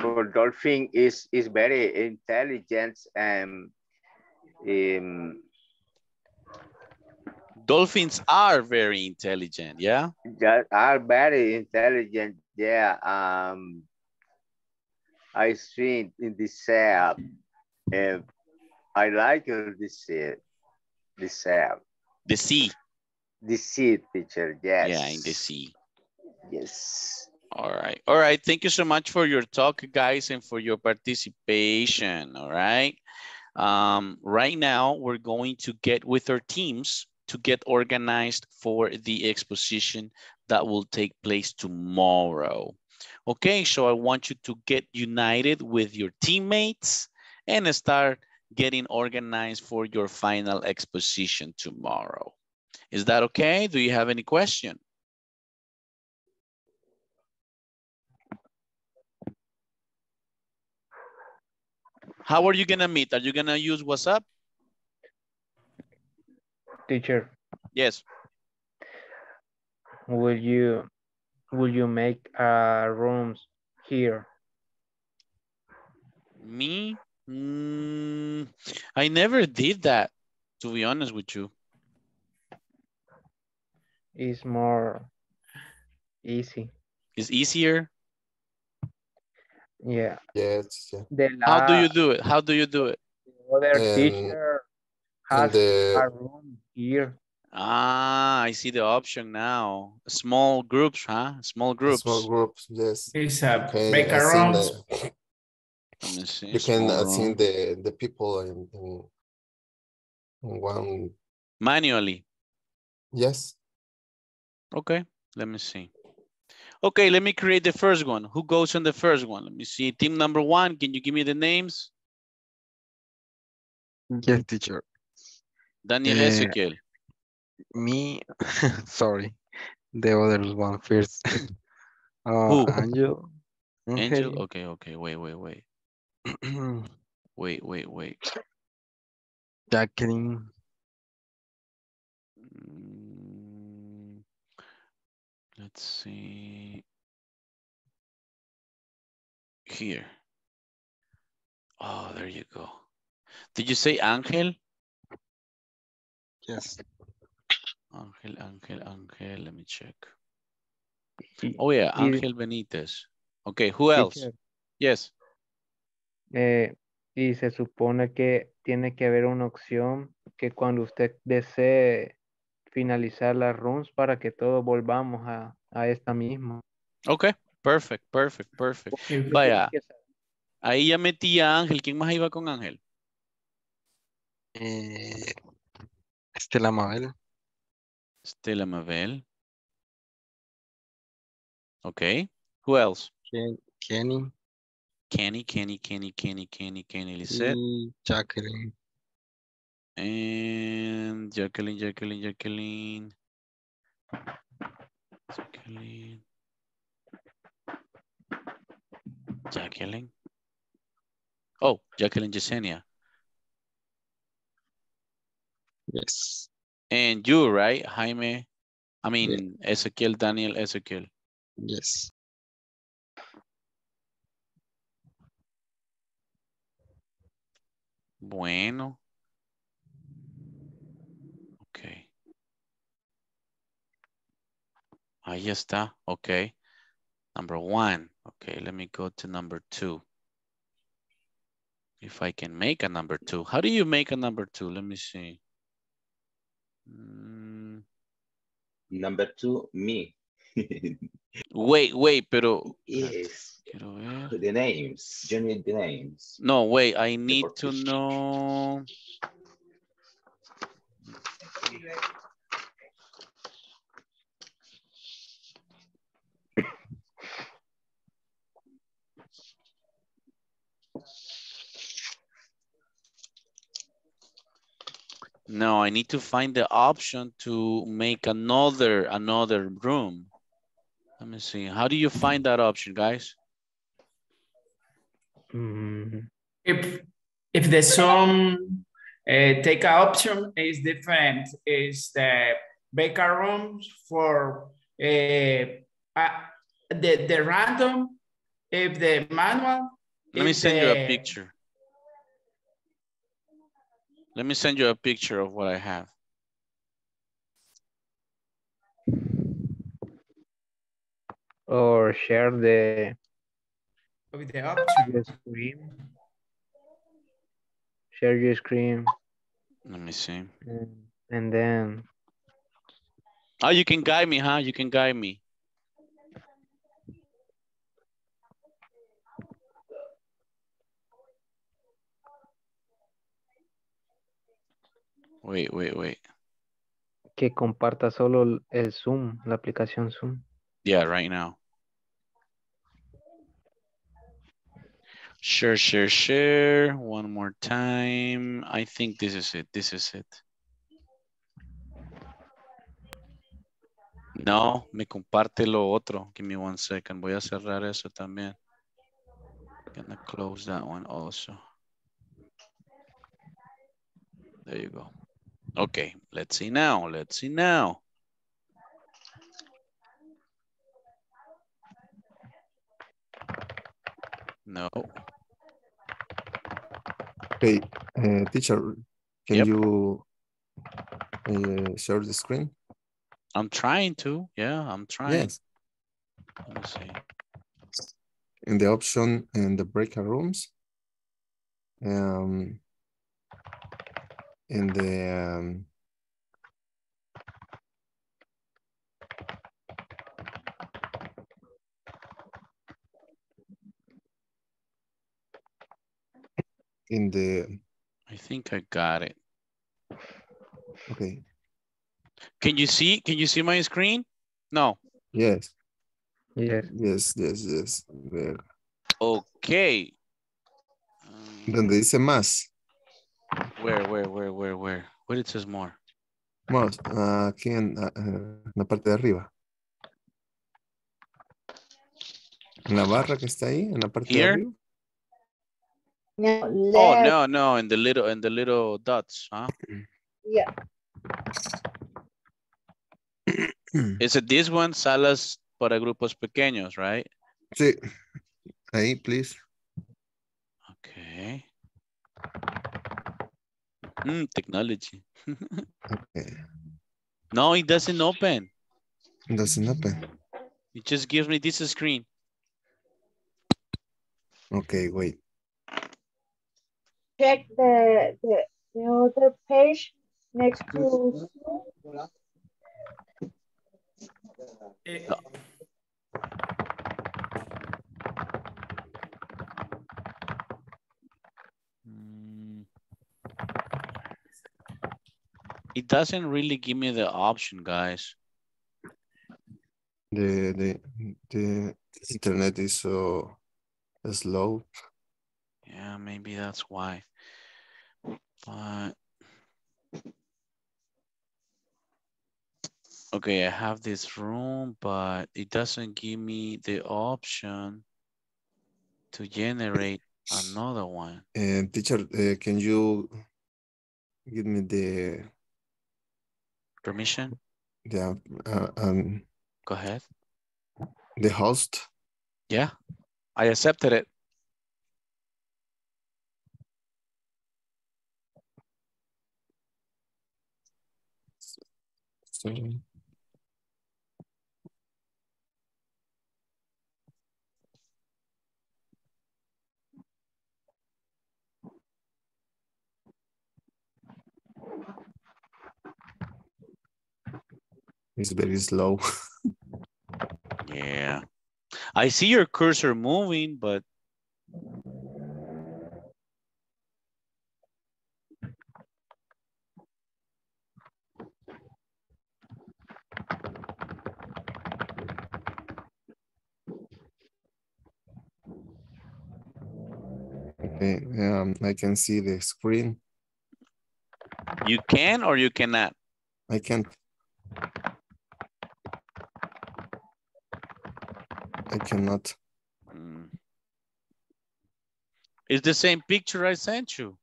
For dolphin is very intelligent and dolphins are very intelligent, yeah? They are very intelligent, yeah. I swim in the sea. I like the sea. The sea. The sea. The sea, teacher, yes. Yeah, in the sea. Yes. All right. All right. Thank you so much for your talk, guys, and for your participation, all right? Right now, we're going to get with our teams to get organized for the exposition that will take place tomorrow. Okay, so I want you to get united with your teammates and start getting organized for your final exposition tomorrow. Is that okay? Do you have any question? How are you gonna meet? Are you gonna use WhatsApp? Teacher. Yes. Will you make rooms here? Me? I never did that, to be honest with you. It's more easy. It's easier? Yeah. Yes. Yeah. How do you do it? How do you do it? Other teacher has a room here. Ah, I see the option now. Small groups, huh? Small groups. Small groups, yes. It's a make a room. You can assign the people in one. Manually? Yes. Okay, let me see. Okay, let me create the first one. Who goes on the first one? Let me see. Team number one, can you give me the names? Yes, teacher. Daniel Ezequiel. Me, sorry, the other one first. Who? Angel. Angel, okay, wait. wait. Jacqueline. Let's see. Here. Oh, there you go. Did you say Angel? Yes. Angel, let me check. Oh yeah, Angel Benitez. Okay, who else? Teacher. Yes. Y se supone que tiene que haber una opción que cuando usted desee finalizar las runs para que todos volvamos a esta misma. Okay, perfect. Vaya, ahí ya metí a Ángel. ¿Quién más iba con Ángel? Estela Mabel. Stella Mabel. Okay. Who else? Kenny. Kenny Lissette. Jacqueline. And Jacqueline. Oh, Jacqueline Yesenia. Yes. And you, right, Jaime I mean, yeah. Ezequiel, Daniel Ezequiel. Yes. Bueno. Ok. Ahí está. Ok. Number one. Ok, let me go to number two. If I can make a number two. How do you make a number two? Let me see. Number two, me. wait, pero. Yes. Quiero ver. The names. You need the names. No, wait. I need to know. No, I need to find the option to make another room. Let me see. How do you find that option, guys? If the sum take an option is different, is the baker rooms for the random, if the manual. Let me send you a picture. Let me send you a picture of what I have. Or share the screen. Share your screen. Let me see. And then. Oh, you can guide me, huh? You can guide me. Wait. Que comparta solo el Zoom, la aplicación Zoom. Yeah, right now. Share. One more time. I think this is it. No, me comparte lo otro. Give me 1 second. Voy a cerrar eso también. I'm gonna close that one also. There you go. Okay, let's see now. No. Okay, teacher, can you share the screen? I'm trying to. Yeah, I'm trying. Yes. Let me see. In the option in the breakout rooms, in the I think I got it. Okay. Can you see my screen? No. Yes. There. Okay. Donde dice más. Where? What it says more? Más, aquí en la parte de arriba. En la barra que está ahí, en la parte de arriba. No, oh, no, in the little dots, huh? Yeah. Is it this one, salas para grupos pequeños, right? Sí. Ahí, please. Okay. Technology. Okay. No, it doesn't open. It just gives me this screen. Okay, wait. Check the other page next to. No. It doesn't really give me the option, guys. The internet is so slow. Yeah, maybe that's why. But okay, I have this room, but it doesn't give me the option to generate another one. Teacher, can you give me the permission? Yeah. Go ahead. The host. Yeah, I accepted it. Sorry. It's very slow. Yeah. I see your cursor moving, but okay, I can see the screen. You can or you cannot? I can't. I cannot. It's the same picture I sent you.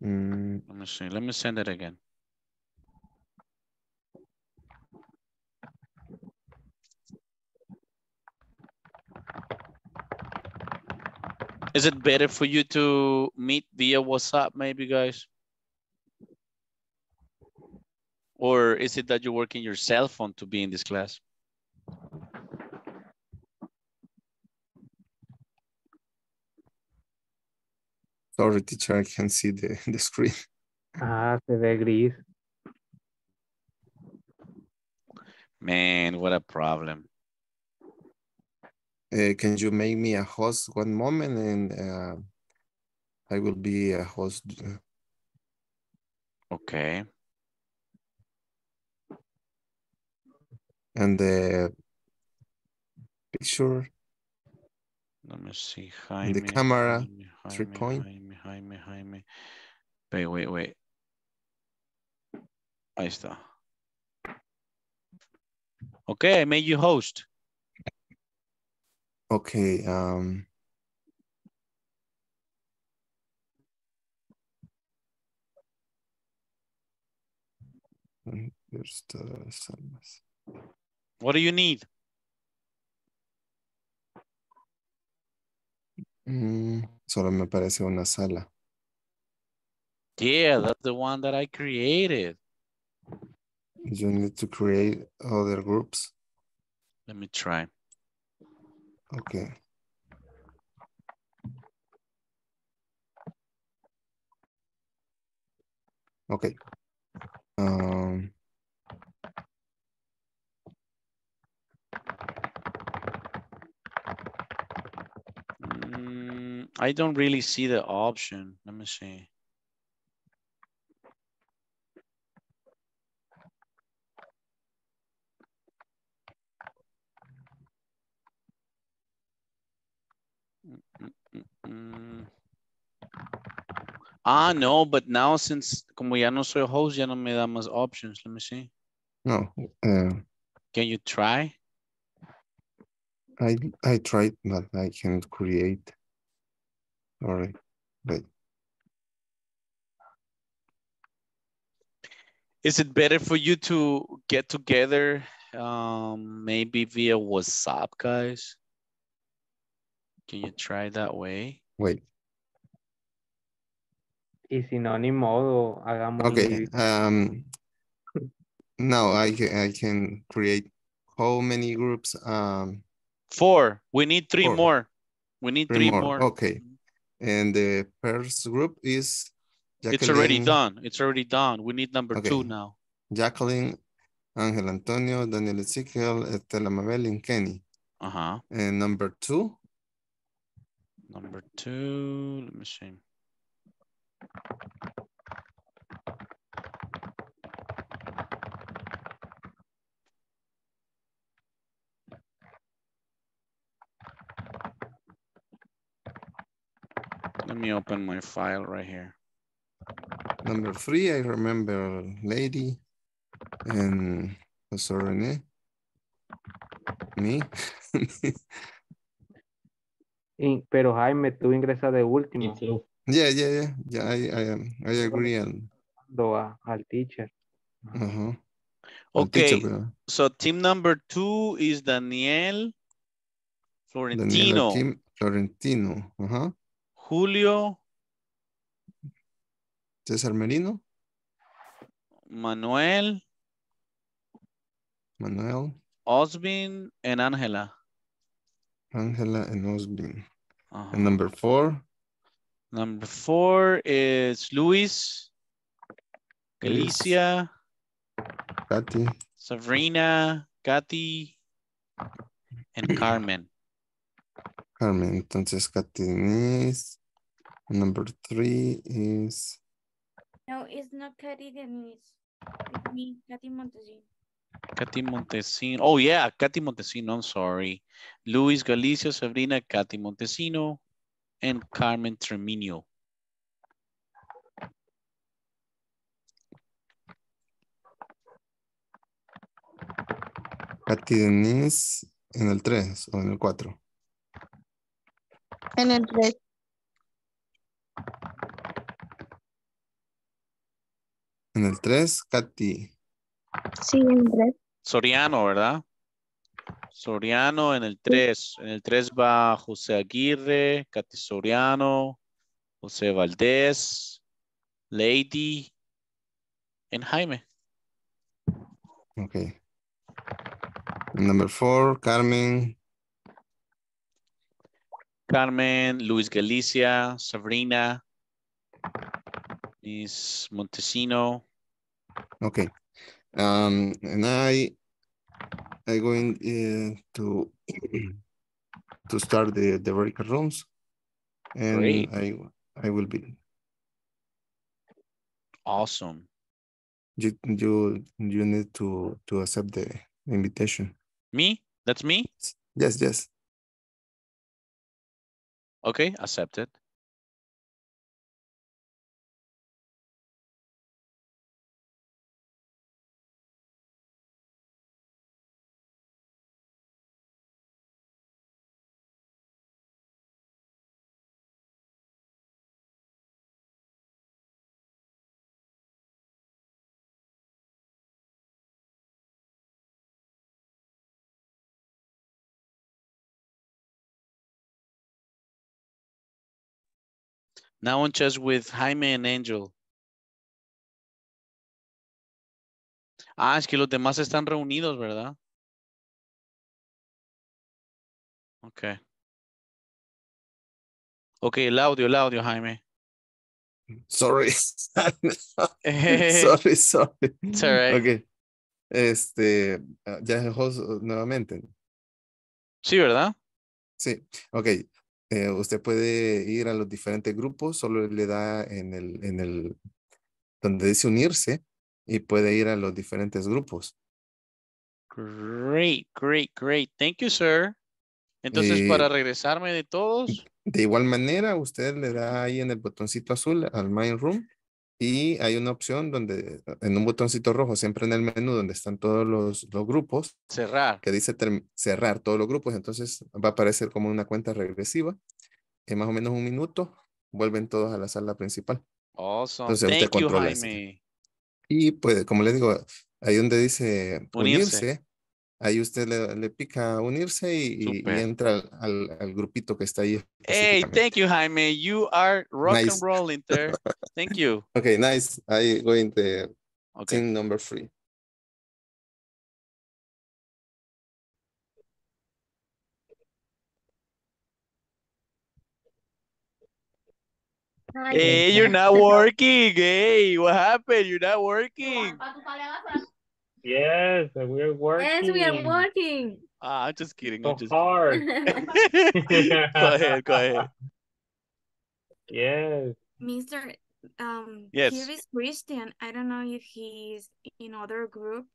Let me see. Let me send it again. Is it better for you to meet via WhatsApp, maybe, guys? Or is it that you're working your cell phone to be in this class? Sorry, teacher, I can't see the screen. Ah, se ve gris. Man, what a problem. Can you make me a host one moment and I will be a host. Okay. And the picture. Let me see. Jaime, the camera, Jaime, 3 point. Jaime. Wait. Ahí está. Okay, I made you host. Okay. There's the... What do you need? Solo me parece una sala. Yeah, that's the one that I created. You need to create other groups. Let me try. Okay. Okay. I don't really see the option. Let me see. Ah, no, but now since como ya no soy host, ya no me da más options. Let me see. No. Can you try? I tried, but I can't create. All right, wait. Is it better for you to get together maybe via WhatsApp, guys? Can you try that way? Wait. Y si no, ni modo, hagamos. Okay. No, I can create how many groups? 4. We need 3 more. We need three more. Okay. And the first group is Jacqueline. It's already done. It's already done. We need number 2 now. Jacqueline, Angel Antonio, Daniel Ezequiel, Estela Mabel, and Kenny. Uh-huh. And number 2. Number 2. Let me see. Let me open my file right here. Number 3, I remember Lady and Jose Rene. Me. Pero Jaime, tú ingresas de último. Yeah. I agree. Al teacher. Uh-huh. Okay, so team number 2 is Daniel Florentino. Daniel Florentino, uh-huh. Julio Cesar Merino. Manuel. Osbin and Angela. Angela and Osbin. Uh-huh. And number 4. Number 4 is Luis Galicia. Kathy. Sabrina, Kathy, and Carmen. Carmen, entonces Kathy Denise. Number 3 is... No, it's not Kathy Denise. It's me, Kathy Montesino. Kathy Montesino. Oh, yeah, Kathy Montesino, I'm sorry. Luis Galicia, Sabrina, Kathy Montesino, and Carmen Treminio. Kathy Denise en el 3 o en el 4. En el 3. En el 3, Kathy. Sí, en el 3. Soriano, ¿verdad? Soriano en el 3. En el 3 va José Aguirre, Kathy Soriano, José Valdés, Lady, and Jaime. Okay. Number 4, Carmen. Carmen, Luis Galicia, Sabrina, Miss Montesino. Okay. And I going to start the breakout rooms, and great. I will be awesome. You need to accept the invitation. Me? That's me? Yes, yes. Okay, accepted. Now on chess with Jaime and Angel. Ah, es que los demás están reunidos, ¿verdad? Okay. Okay, el audio, Jaime. Sorry. sorry. It's all right. Okay. Ya es el host nuevamente. Sí, ¿verdad? Sí, okay. Usted puede ir a los diferentes grupos, solo le da en el donde dice unirse y puede ir a los diferentes grupos. Great. Thank you, sir. Entonces, para regresarme de todos. De igual manera, usted le da ahí en el botoncito azul al Main Room y hay una opción donde, en un botoncito rojo, siempre en el menú donde están todos los grupos. Cerrar. Que dice cerrar todos los grupos. Entonces va a aparecer como una cuenta regresiva. En más o menos un minuto vuelven todos a la sala principal. Awesome. Entonces usted controla eso. Y pues, como les digo, ahí donde dice unirse, ahí usted le pica unirse y entra al grupito que está ahí. Hey, thank you, Jaime. You are rock nice. And rolling there. Thank you. Okay, nice. I go in the team number 3. Hey, you're not working. Hey, what happened? You're not working. Yes, we are working. Yes, we are working. I'm just kidding. So I'm just hard. Go ahead. Yes. Mr. Yes. Here is Christian. I don't know if he's in other group.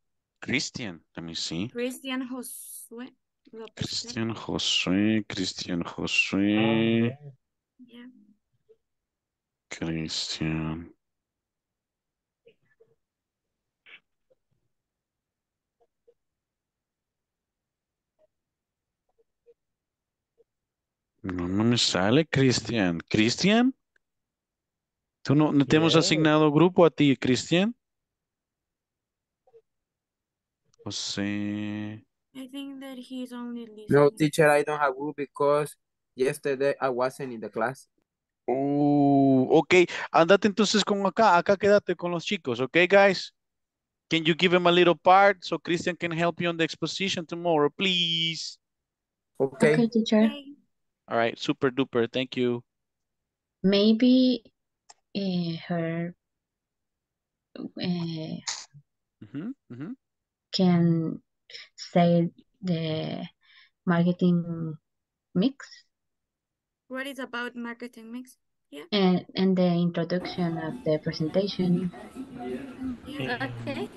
Christian, let me see. Christian Josue. Christian Josue. Oh, yeah. Christian. No me sale Christian. ¿Christian? ¿Tú no te hemos asignado grupo a ti, Christian? Jose. I think that he's only listening. No, teacher, I don't have group because yesterday I wasn't in the class. Oh, okay. Andate entonces con acá. Acá quédate con los chicos. Okay, guys? Can you give him a little part so Christian can help you on the exposition tomorrow, please? Okay. Okay, teacher. All right, super duper. Thank you. Maybe her can say the marketing mix. What is about marketing mix? Yeah. And the introduction of the presentation. Yeah. Okay.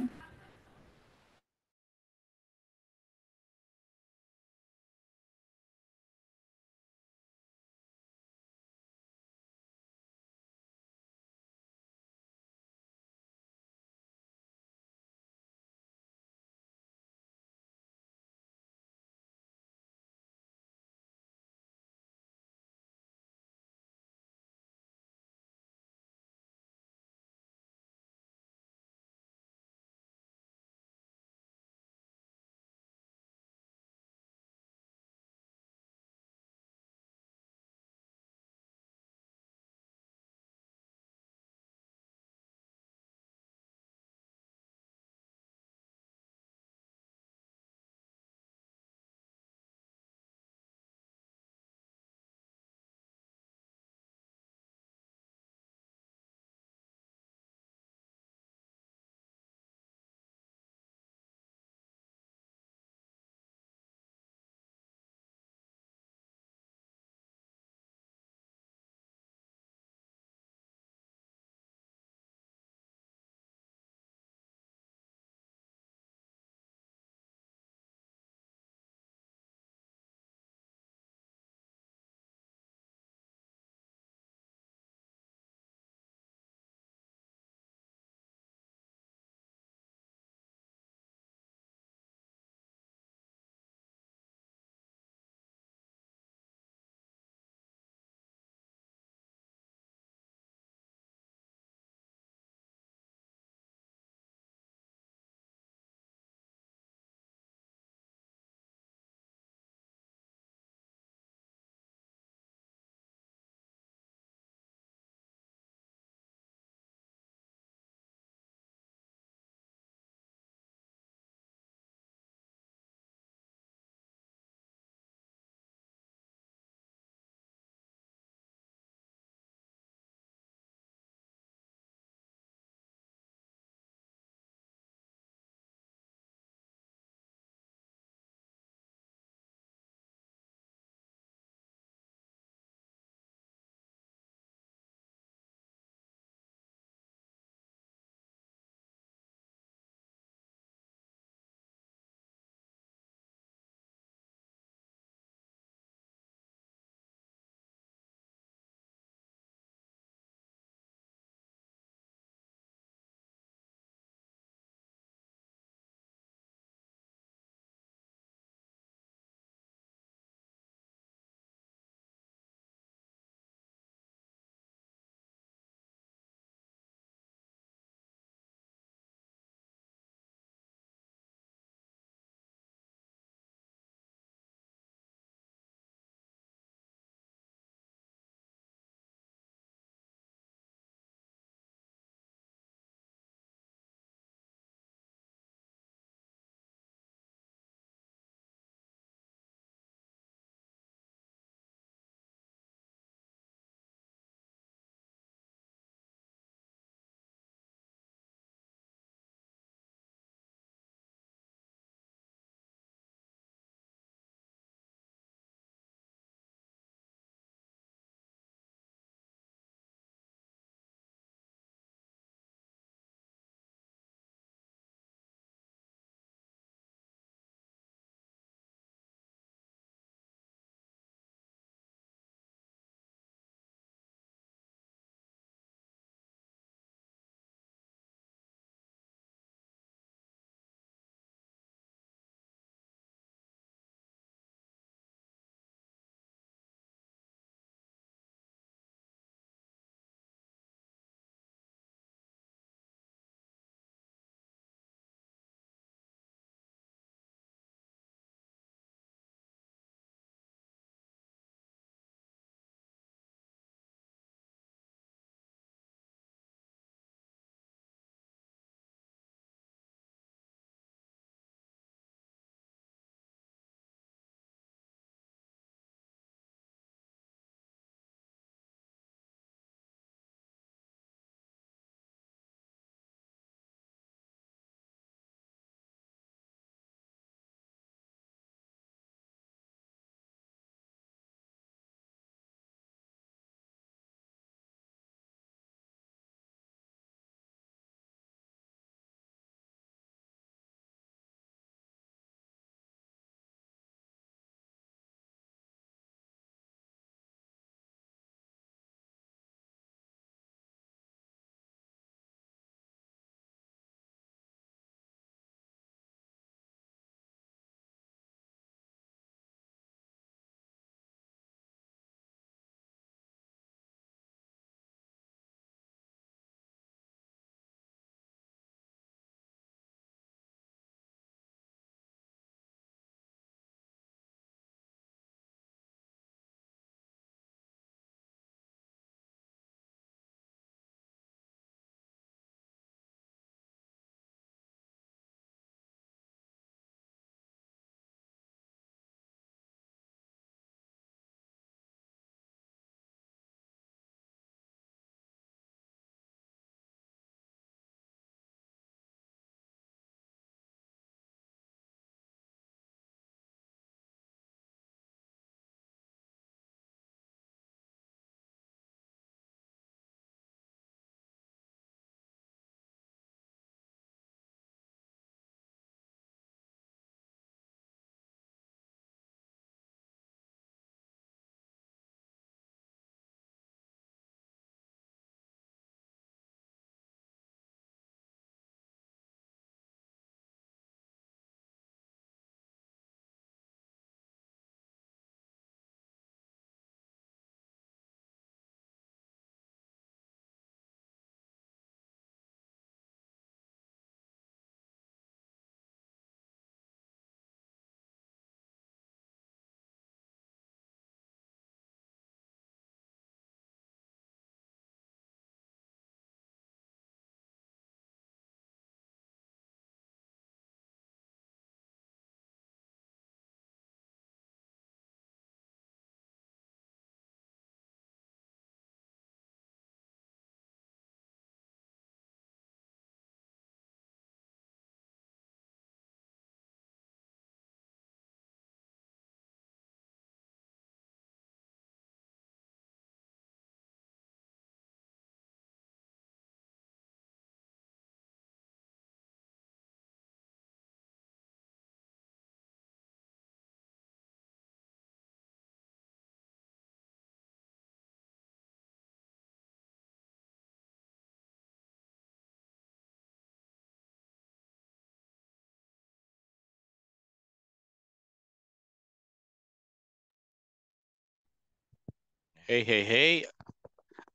Hey, hey, hey.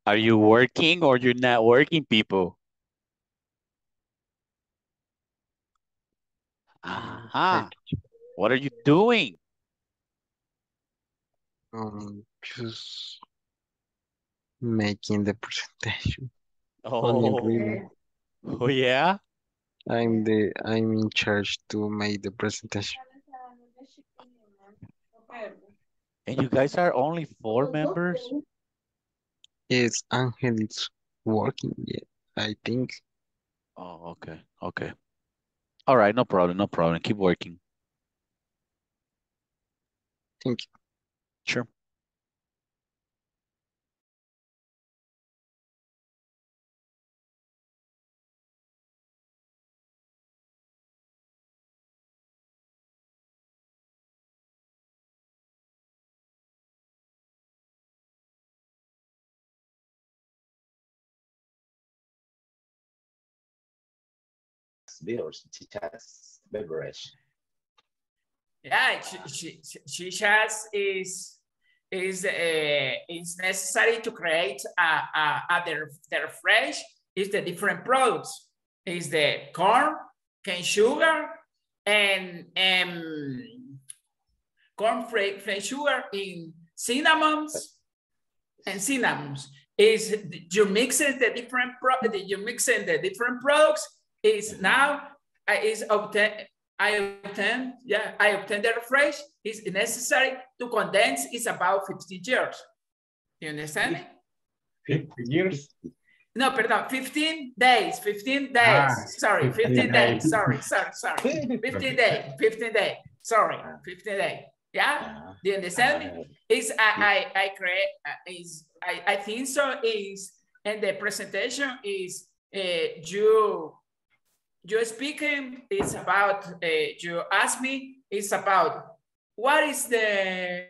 Are you working or you're not working, people? Aha. What are you doing? Just making the presentation. Oh, oh yeah? I'm in charge to make the presentation. And you guys are only 4 members? Yes, Angel is working, yeah, I think. Oh, okay, okay. All right, no problem, no problem. Keep working. Thank you. Sure. Liters, she has beverage. Yeah, she has is necessary to create their fresh is the different products is the corn, cane sugar, and corn fresh sugar in cinnamons and cinnamons is you mixing the different products. Is now is obtain I obtain the refresh is necessary to condense is about 50 years. You understand me? 50 years? No, pardon, 15 days. 15 days. Ah, sorry, 15 days. Sorry. 15 days. Sorry, 15 days. Yeah, do you understand me? Is I create is I think so is and the presentation is you speaking is about, you ask me, it's about what is the...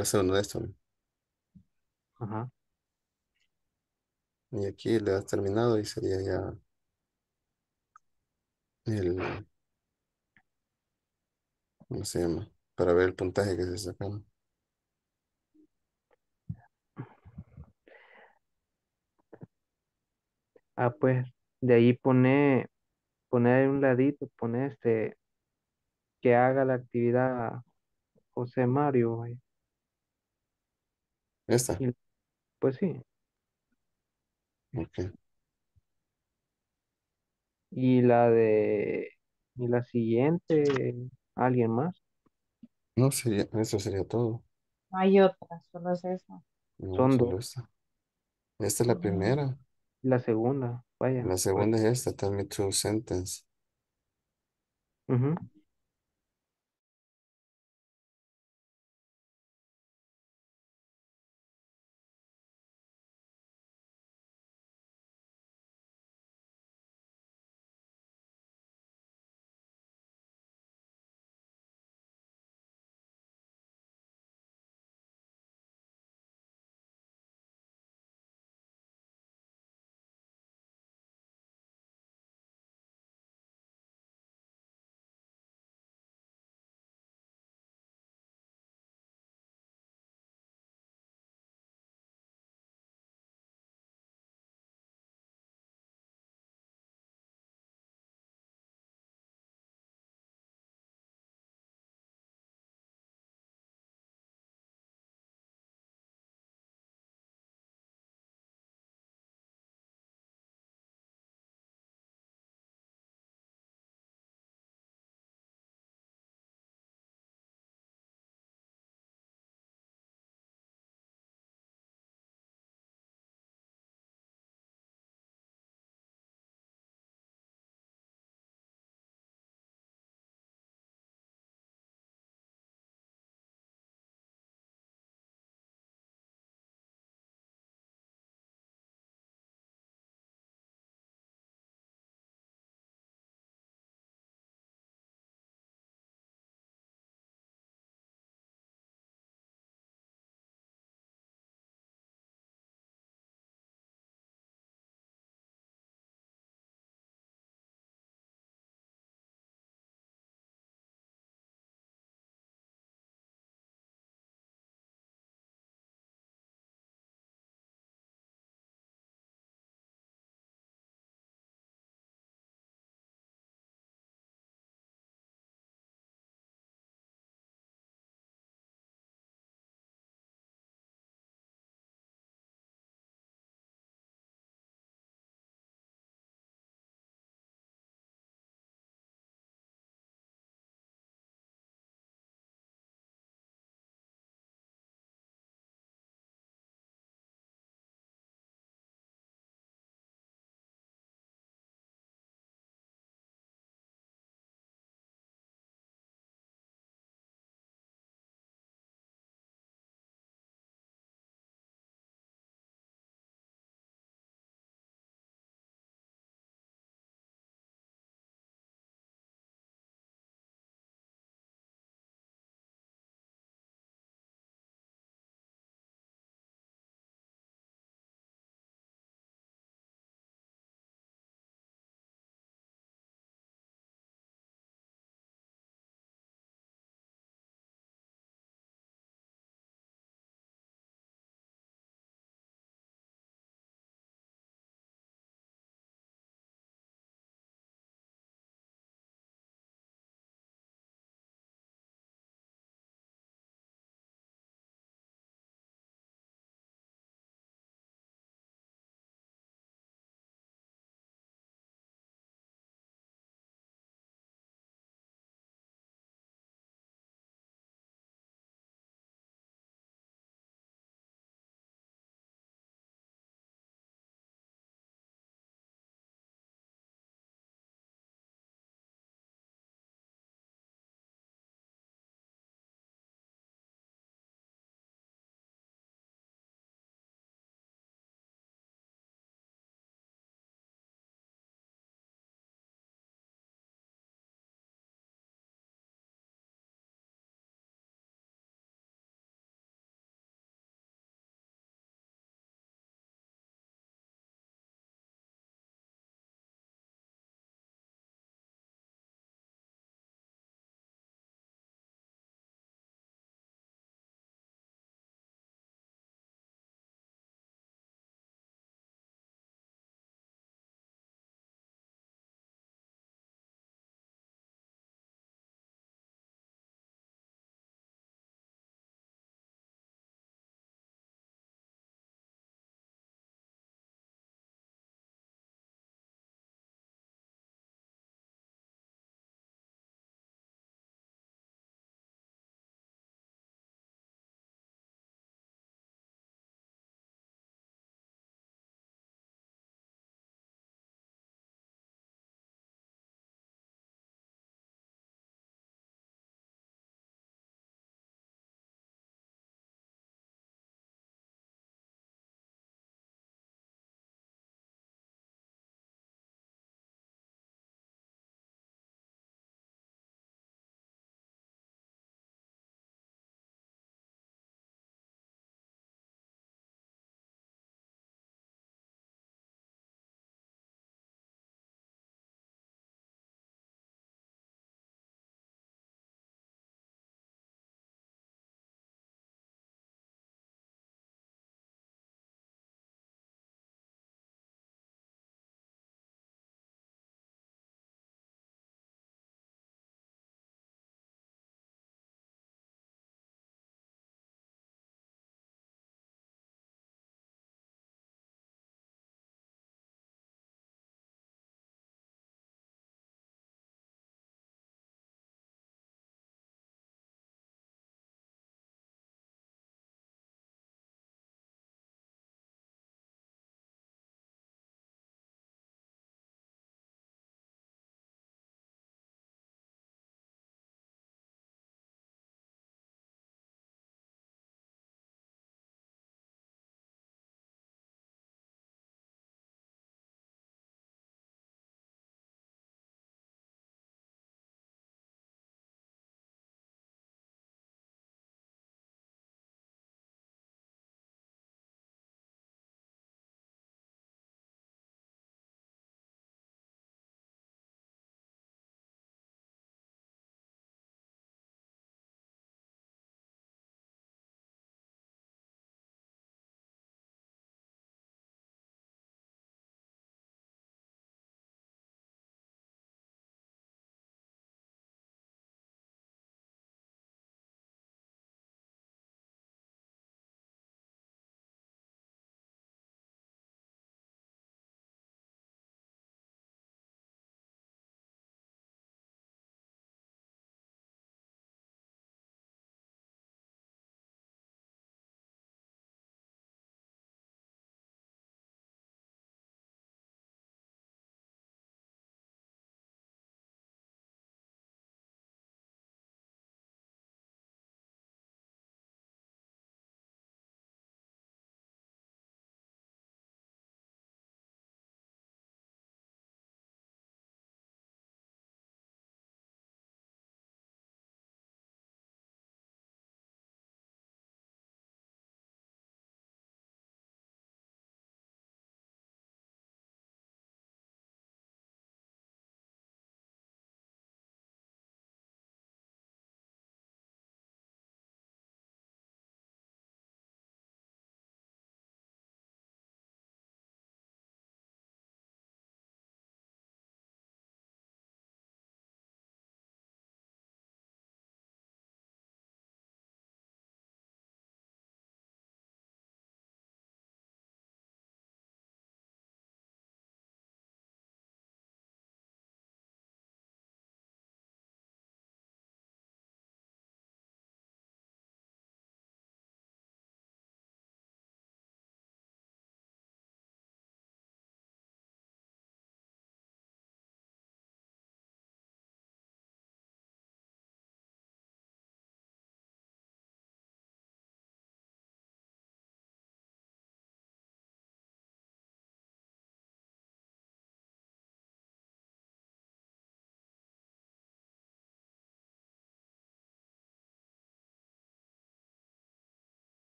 aparece uno de estos. Ajá. Y aquí le das terminado y sería ya el... ¿Cómo se llama? Para ver el puntaje que se sacan. Ah, pues, de ahí poner un ladito, poner que haga la actividad José Mario. ¿Esta? Pues sí. Ok. Y la siguiente, ¿alguien más? No, sería, eso sería todo. No hay otra, solo es esa. No, son solo dos. Esta es la primera. La segunda, vaya. La segunda es esta, tell me true sentence. Uh-huh.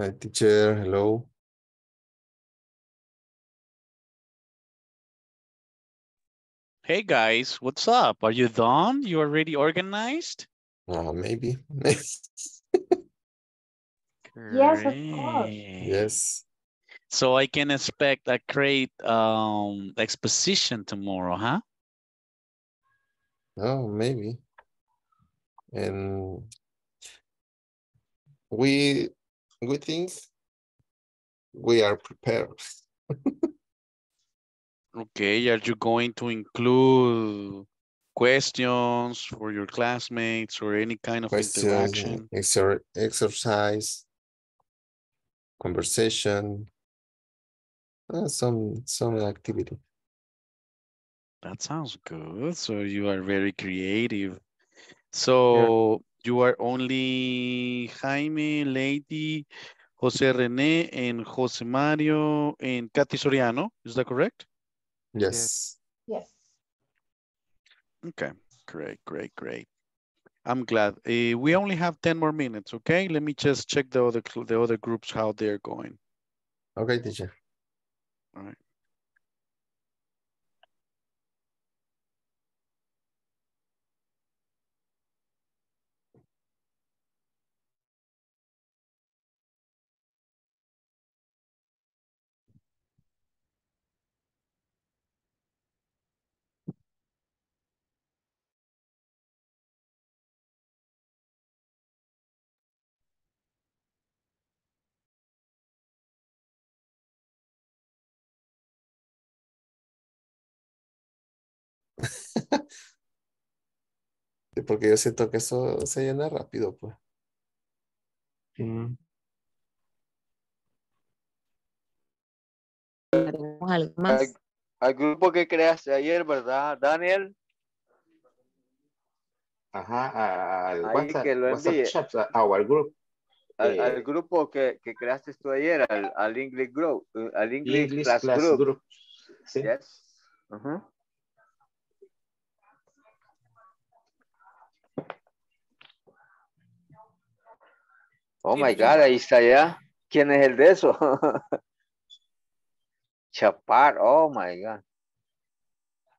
Hi, teacher. Hello. Hey, guys. What's up? Are you done? You already organized? Oh, maybe. Yes, of course. Yes. So I can expect a great exposition tomorrow, huh? Oh, maybe. And we think we are prepared. Okay, are you going to include questions for your classmates or any kind of questions, interaction? Exercise, conversation, some activity. That sounds good. So you are very creative. So yeah. You are only Jaime, Lady, Jose Rene, and Jose Mario, and Kathy Soriano. Is that correct? Yes. Yes. Okay. Great, great, great. I'm glad. We only have 10 more minutes, okay? Let me just check the other groups, how they're going. Okay, teacher. All right. Porque yo siento que eso se llena rápido, pues. Al grupo que creaste ayer, ¿verdad, Daniel? Ajá, al WhatsApp chat, al grupo. Al grupo que creaste tú ayer, al English Group, al English Class Group. Sí. Yes. Ajá. Oh my God, ahí está ya. ¿Quién es el de eso? Chaparro, oh my God.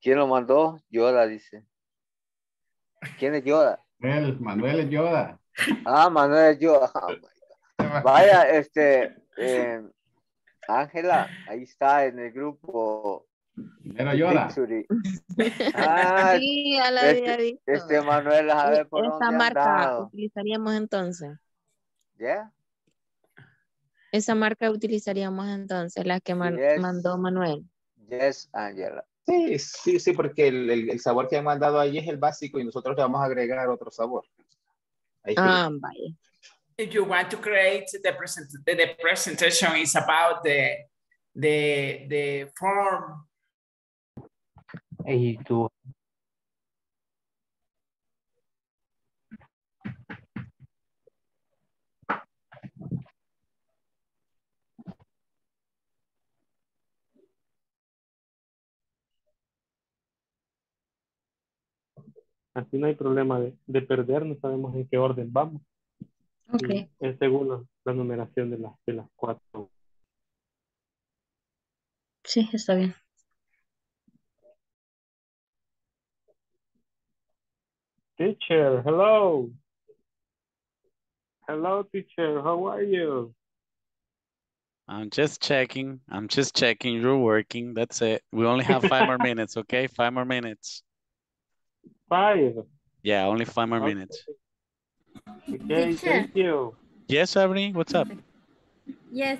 ¿Quién lo mandó? Yoda, dice. ¿Quién es Yoda? Manuel es Yoda. Ah, Manuel es Yoda. Oh my God. Vaya, Ángela, ahí está en el grupo. Era Yoda. Ah, sí, ya la había visto. Manuel, a ver por dónde esta marca andado. Utilizaríamos entonces. Yeah. Esa marca utilizaríamos entonces, la que mandó Manuel. Yes, Angela. Sí, sí, sí, porque el sabor que han mandado ahí es el básico y nosotros le vamos a agregar otro sabor. Vaya. If you want to create the presentation is about the form. Hey, tú. Así no hay problema de perder, no sabemos en qué orden vamos. Okay. Es según la numeración de las cuatro. Sí, está bien. Teacher, hello. Hello, teacher, how are you? I'm just checking. You're working, that's it. We only have 5 more minutes, okay? 5 more minutes. 5? Yeah, only 5 more minutes. Okay, thank you. Yes, Sabrina, what's up? Yes,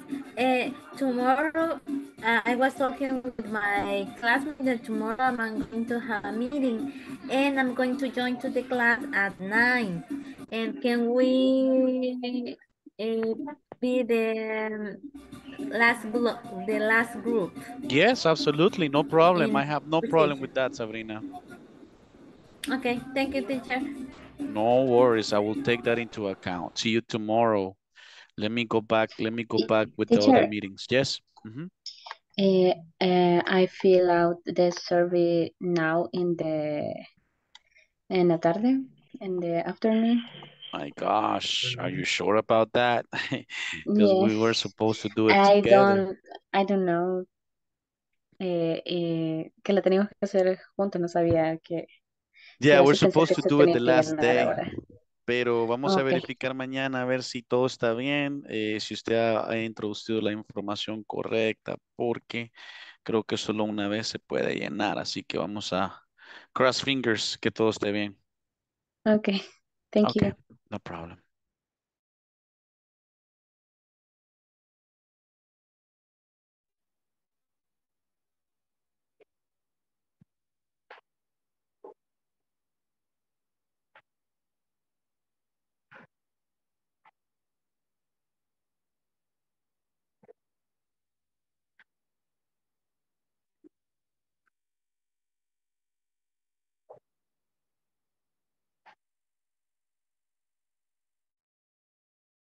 tomorrow I was talking with my classmates that tomorrow I'm going to have a meeting and I'm going to join to the class at 9. And can we be the last group? Yes, absolutely, no problem. I have no problem with that, Sabrina. Okay, thank you, teacher. No worries, I will take that into account. See you tomorrow. Let me go back with teacher, the other meetings. Yes. Mm-hmm. I fill out the survey now in the afternoon. My gosh, are you sure about that? Because yes, we were supposed to do it together. I don't know. Que la teníamos que hacer juntos, no sabía que... Yeah, we're supposed to do it the last day. Pero vamos a verificar mañana a ver si todo está bien, si usted ha introducido la información correcta, porque creo que solo una vez se puede llenar, así que vamos a cross fingers que todo esté bien. Ok, thank you. No problem.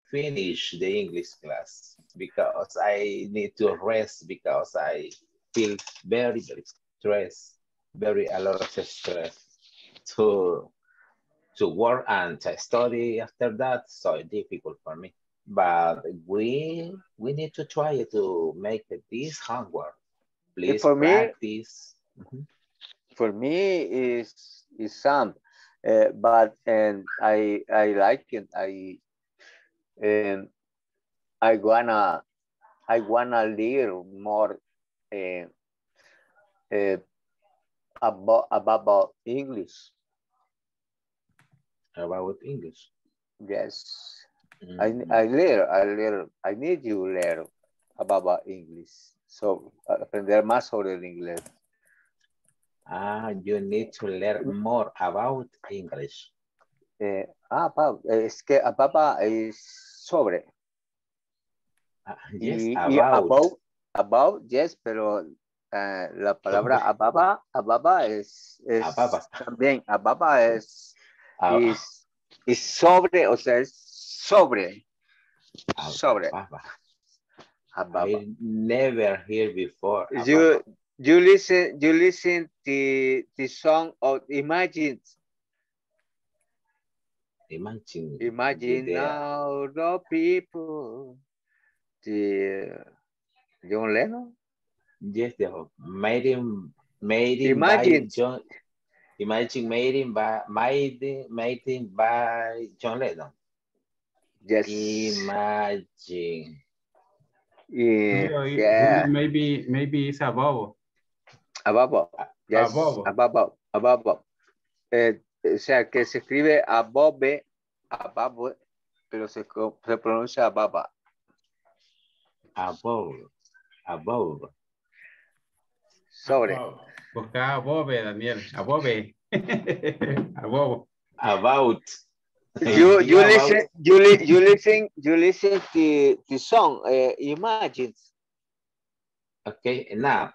Finish the English class because I need to rest because I feel very, very stressed, a lot of stress to work and to study after that. So it's difficult for me, but we need to try to make this homework. Please practice. For me, is some, but I like it. I wanna learn more about English. About English. Yes, I need you learn about English. So aprender más sobre el inglés. Ah, you need to learn more about English. Es que papá es sobre. Yes, y about, yes, pero la palabra ababa es también, ababa es sobre, o sea, es sobre. Sobre. Ababa. I never heard before. Ababa. You listen the song of Imagine. Imagine now the people. The John Lennon? Yes, the made him by John. Imagine made him by John Lennon. Yes. Imagine. Yeah. Yeah. Maybe it's above. Yes. Above. O sea, que se escribe above, pero se pronuncia ababa. Above. Sobre. Busca above, Daniel. Above. Above. About. You listen to the song, Imagine. Okay, now.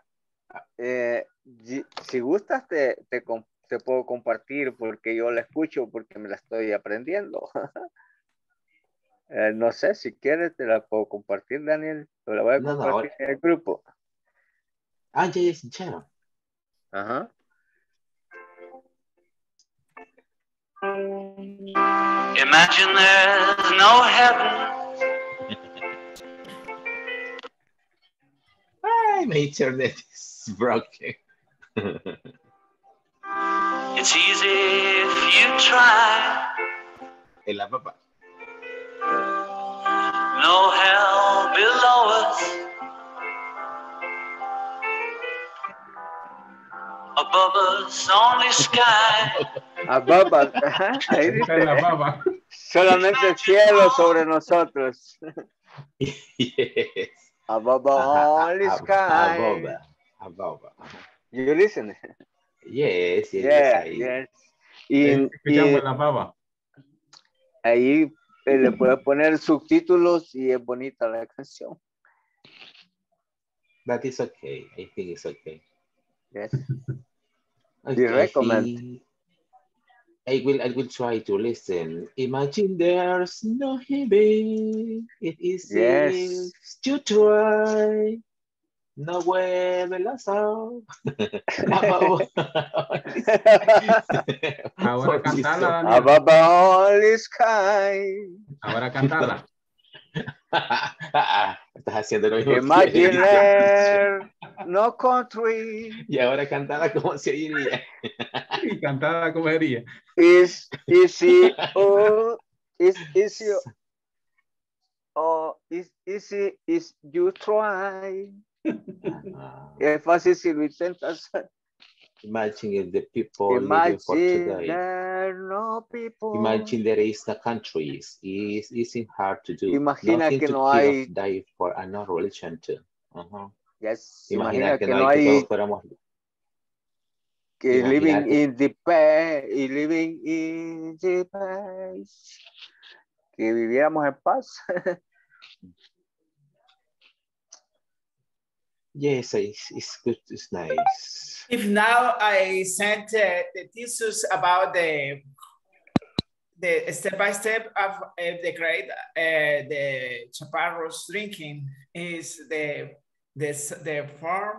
Si gustas, te puedo compartir porque yo la escucho porque me la estoy aprendiendo. No sé, si quieres te la puedo compartir, Daniel. Te la voy a compartir en el grupo. Ah, ya es sincero. Ajá. Imagine there's no heaven. Ay, my internet is broken. It's easy if you try. El ababa. No hell below us. Above us only sky. Ababa. Ababa. Solamente el cielo sobre nosotros. Yes. Ababa only sky. Ababa. You listen. Yes. Ahí le puede poner subtítulos y es bonita la canción. But it's okay. I think it's okay. Yes. Okay. I recommend. I will try to listen. Imagine there's no heaven. It is yes. To try. No vuelve el asado. Ahora cantarla, Daniel. Above all the sky. Ahora cantarla. Estás haciendo lo mismo. Imagine no country. Y ahora cantada como se diría. Y cantada como sería. Is easy. Oh, is easy. Oh, is easy. Is you try. Es fácil si lo intentas. Imagine the people. Imagine for today. There are no people. Imagine there is the countries. It isn't hard to do. Imagina nothing que no hay. Die for another religion too. Uh-huh. Yes. Imagina que no hay. Que todos que living que... in the paz. Living in the paz. Que viviéramos en paz. Yes, it's good, it's nice. If now I sent the thesis about the step-by-step of the grade, the chaparros drinking is the farm,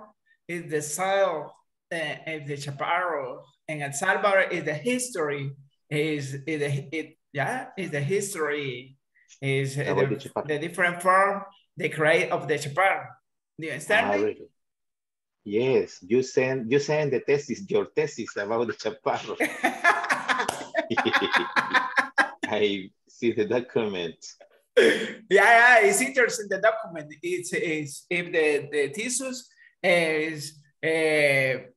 is the soil of the chaparro, and El Salvador is the history, is the history, is the different form, the grade of the chaparro. Do you understand me? Yes, you send the thesis, your thesis about the chaparro. I see the document. Yeah, it's interesting. The document is if the thesis is say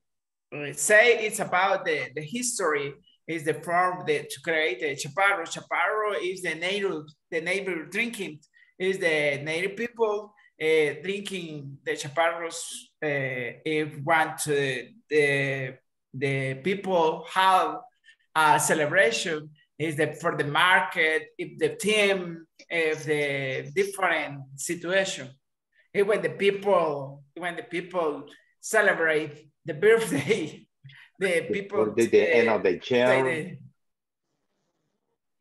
it's about the history is the form that to create the chaparro. Chaparro is the neighbor drinking is the native people. Drinking the chaparros, if want the people have a celebration, is that for the market, if the team, if the different situation, if when the people celebrate the birthday, the people the end of the year.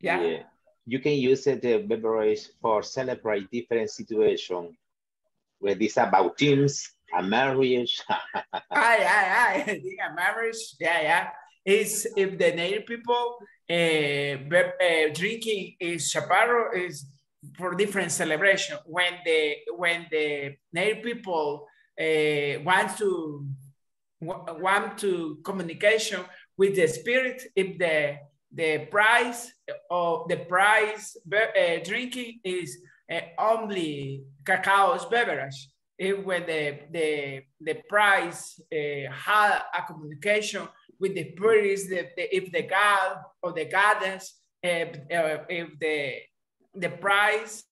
Yeah, you can use the beverage for celebrate different situation. Where this about teams, a marriage. A marriage. Yeah. It's if the native people drinking is chaparro is for different celebration. When the native people want to communication with the spirit, if the price of the price drinking is. Only cacao's beverage. If when the price had a communication with the spirits, if the god or the goddess, if the price.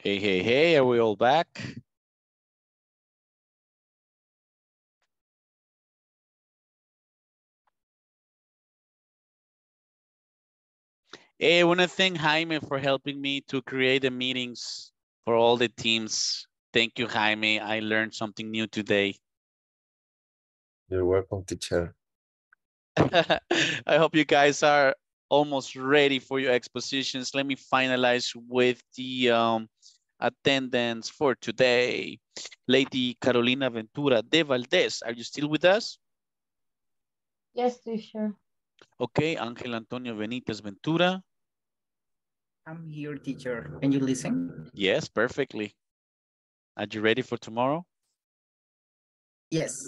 Hey, are we all back? Hey, I want to thank Jaime for helping me to create the meetings for all the teams. Thank you, Jaime. I learned something new today. You're welcome, teacher. I hope you guys are almost ready for your expositions. Let me finalize with the attendance for today. Lady Carolina Ventura de Valdez, are you still with us? Yes, teacher. Okay, Angel Antonio Benitez Ventura. I'm here, teacher. Can you listen? Yes, perfectly. Are you ready for tomorrow? Yes.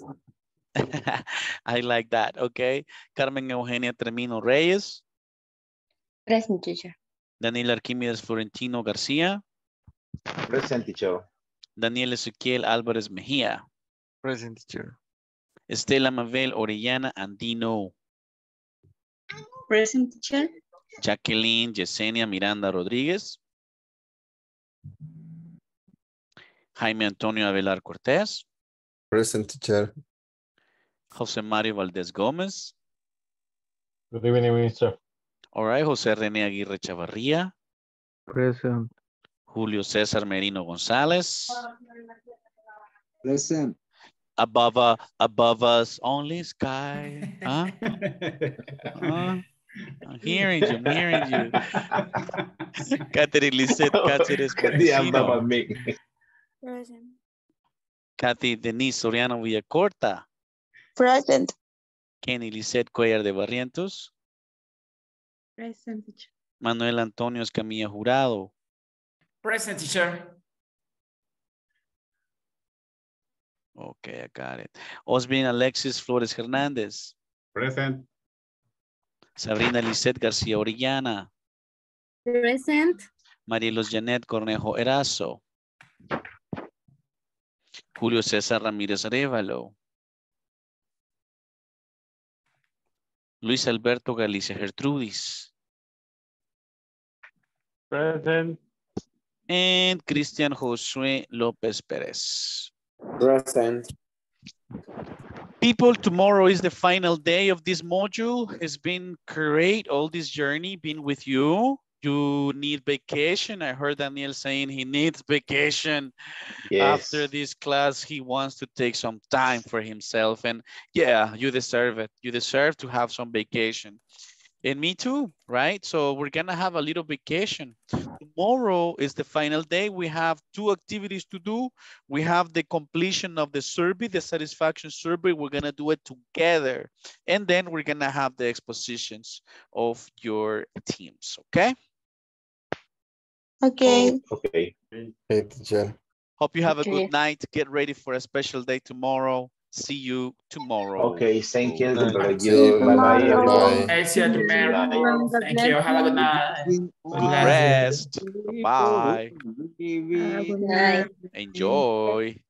I like that. Okay. Carmen Eugenia Treminio Reyes. Present, teacher. Daniel Arquímedes Florentino García. Present, teacher. Daniel Ezequiel Álvarez Mejía. Present, teacher. Estela Mabel Orellana Andino. Present, teacher. Jacqueline Yesenia Miranda Rodriguez. Jaime Antonio Avelar Cortez. Present, teacher. Jose Mario Valdez Gomez. Good evening, Minister. All right, Jose Rene Aguirre Chavarría. Present. Julio Cesar Merino Gonzalez. Present. Above us only sky. Huh? Huh? I'm hearing you, Catherine Lissette Caceres Montesino. Present. Kathy Denise Soriano Villacorta. Present. Kenny Lissette Cuellar de Barrientos. Present, teacher. Manuel Antonio Escamilla Jurado. Present, teacher. Okay, I got it. Osbin Alexis Flores Hernandez. Present. Sabrina Lissette Garcia Orellana. Present. Marielos Jeanette Cornejo Erazo. Julio Cesar Ramirez Arevalo. Luis Alberto Galicia Gertrudis. Present. And Christian Josue Lopez Perez. Present. People, tomorrow is the final day of this module. It's been great, all this journey, been with you. You need vacation. I heard Daniel saying he needs vacation. Yes. After this class, he wants to take some time for himself. And yeah, you deserve it. You deserve to have some vacation. And me too, right? So we're gonna have a little vacation. Tomorrow is the final day. We have two activities to do. We have the completion of the survey, the satisfaction survey. We're gonna do it together. And then we're gonna have the expositions of your teams, okay? Okay. Okay. Hey, teacher. Hope you have a good night. Get ready for a special day tomorrow. See you tomorrow. Okay, thank you. Thank you. Bye-bye. Bye-bye. Thank you. Have a good night. Good rest. Bye. Good night. Enjoy.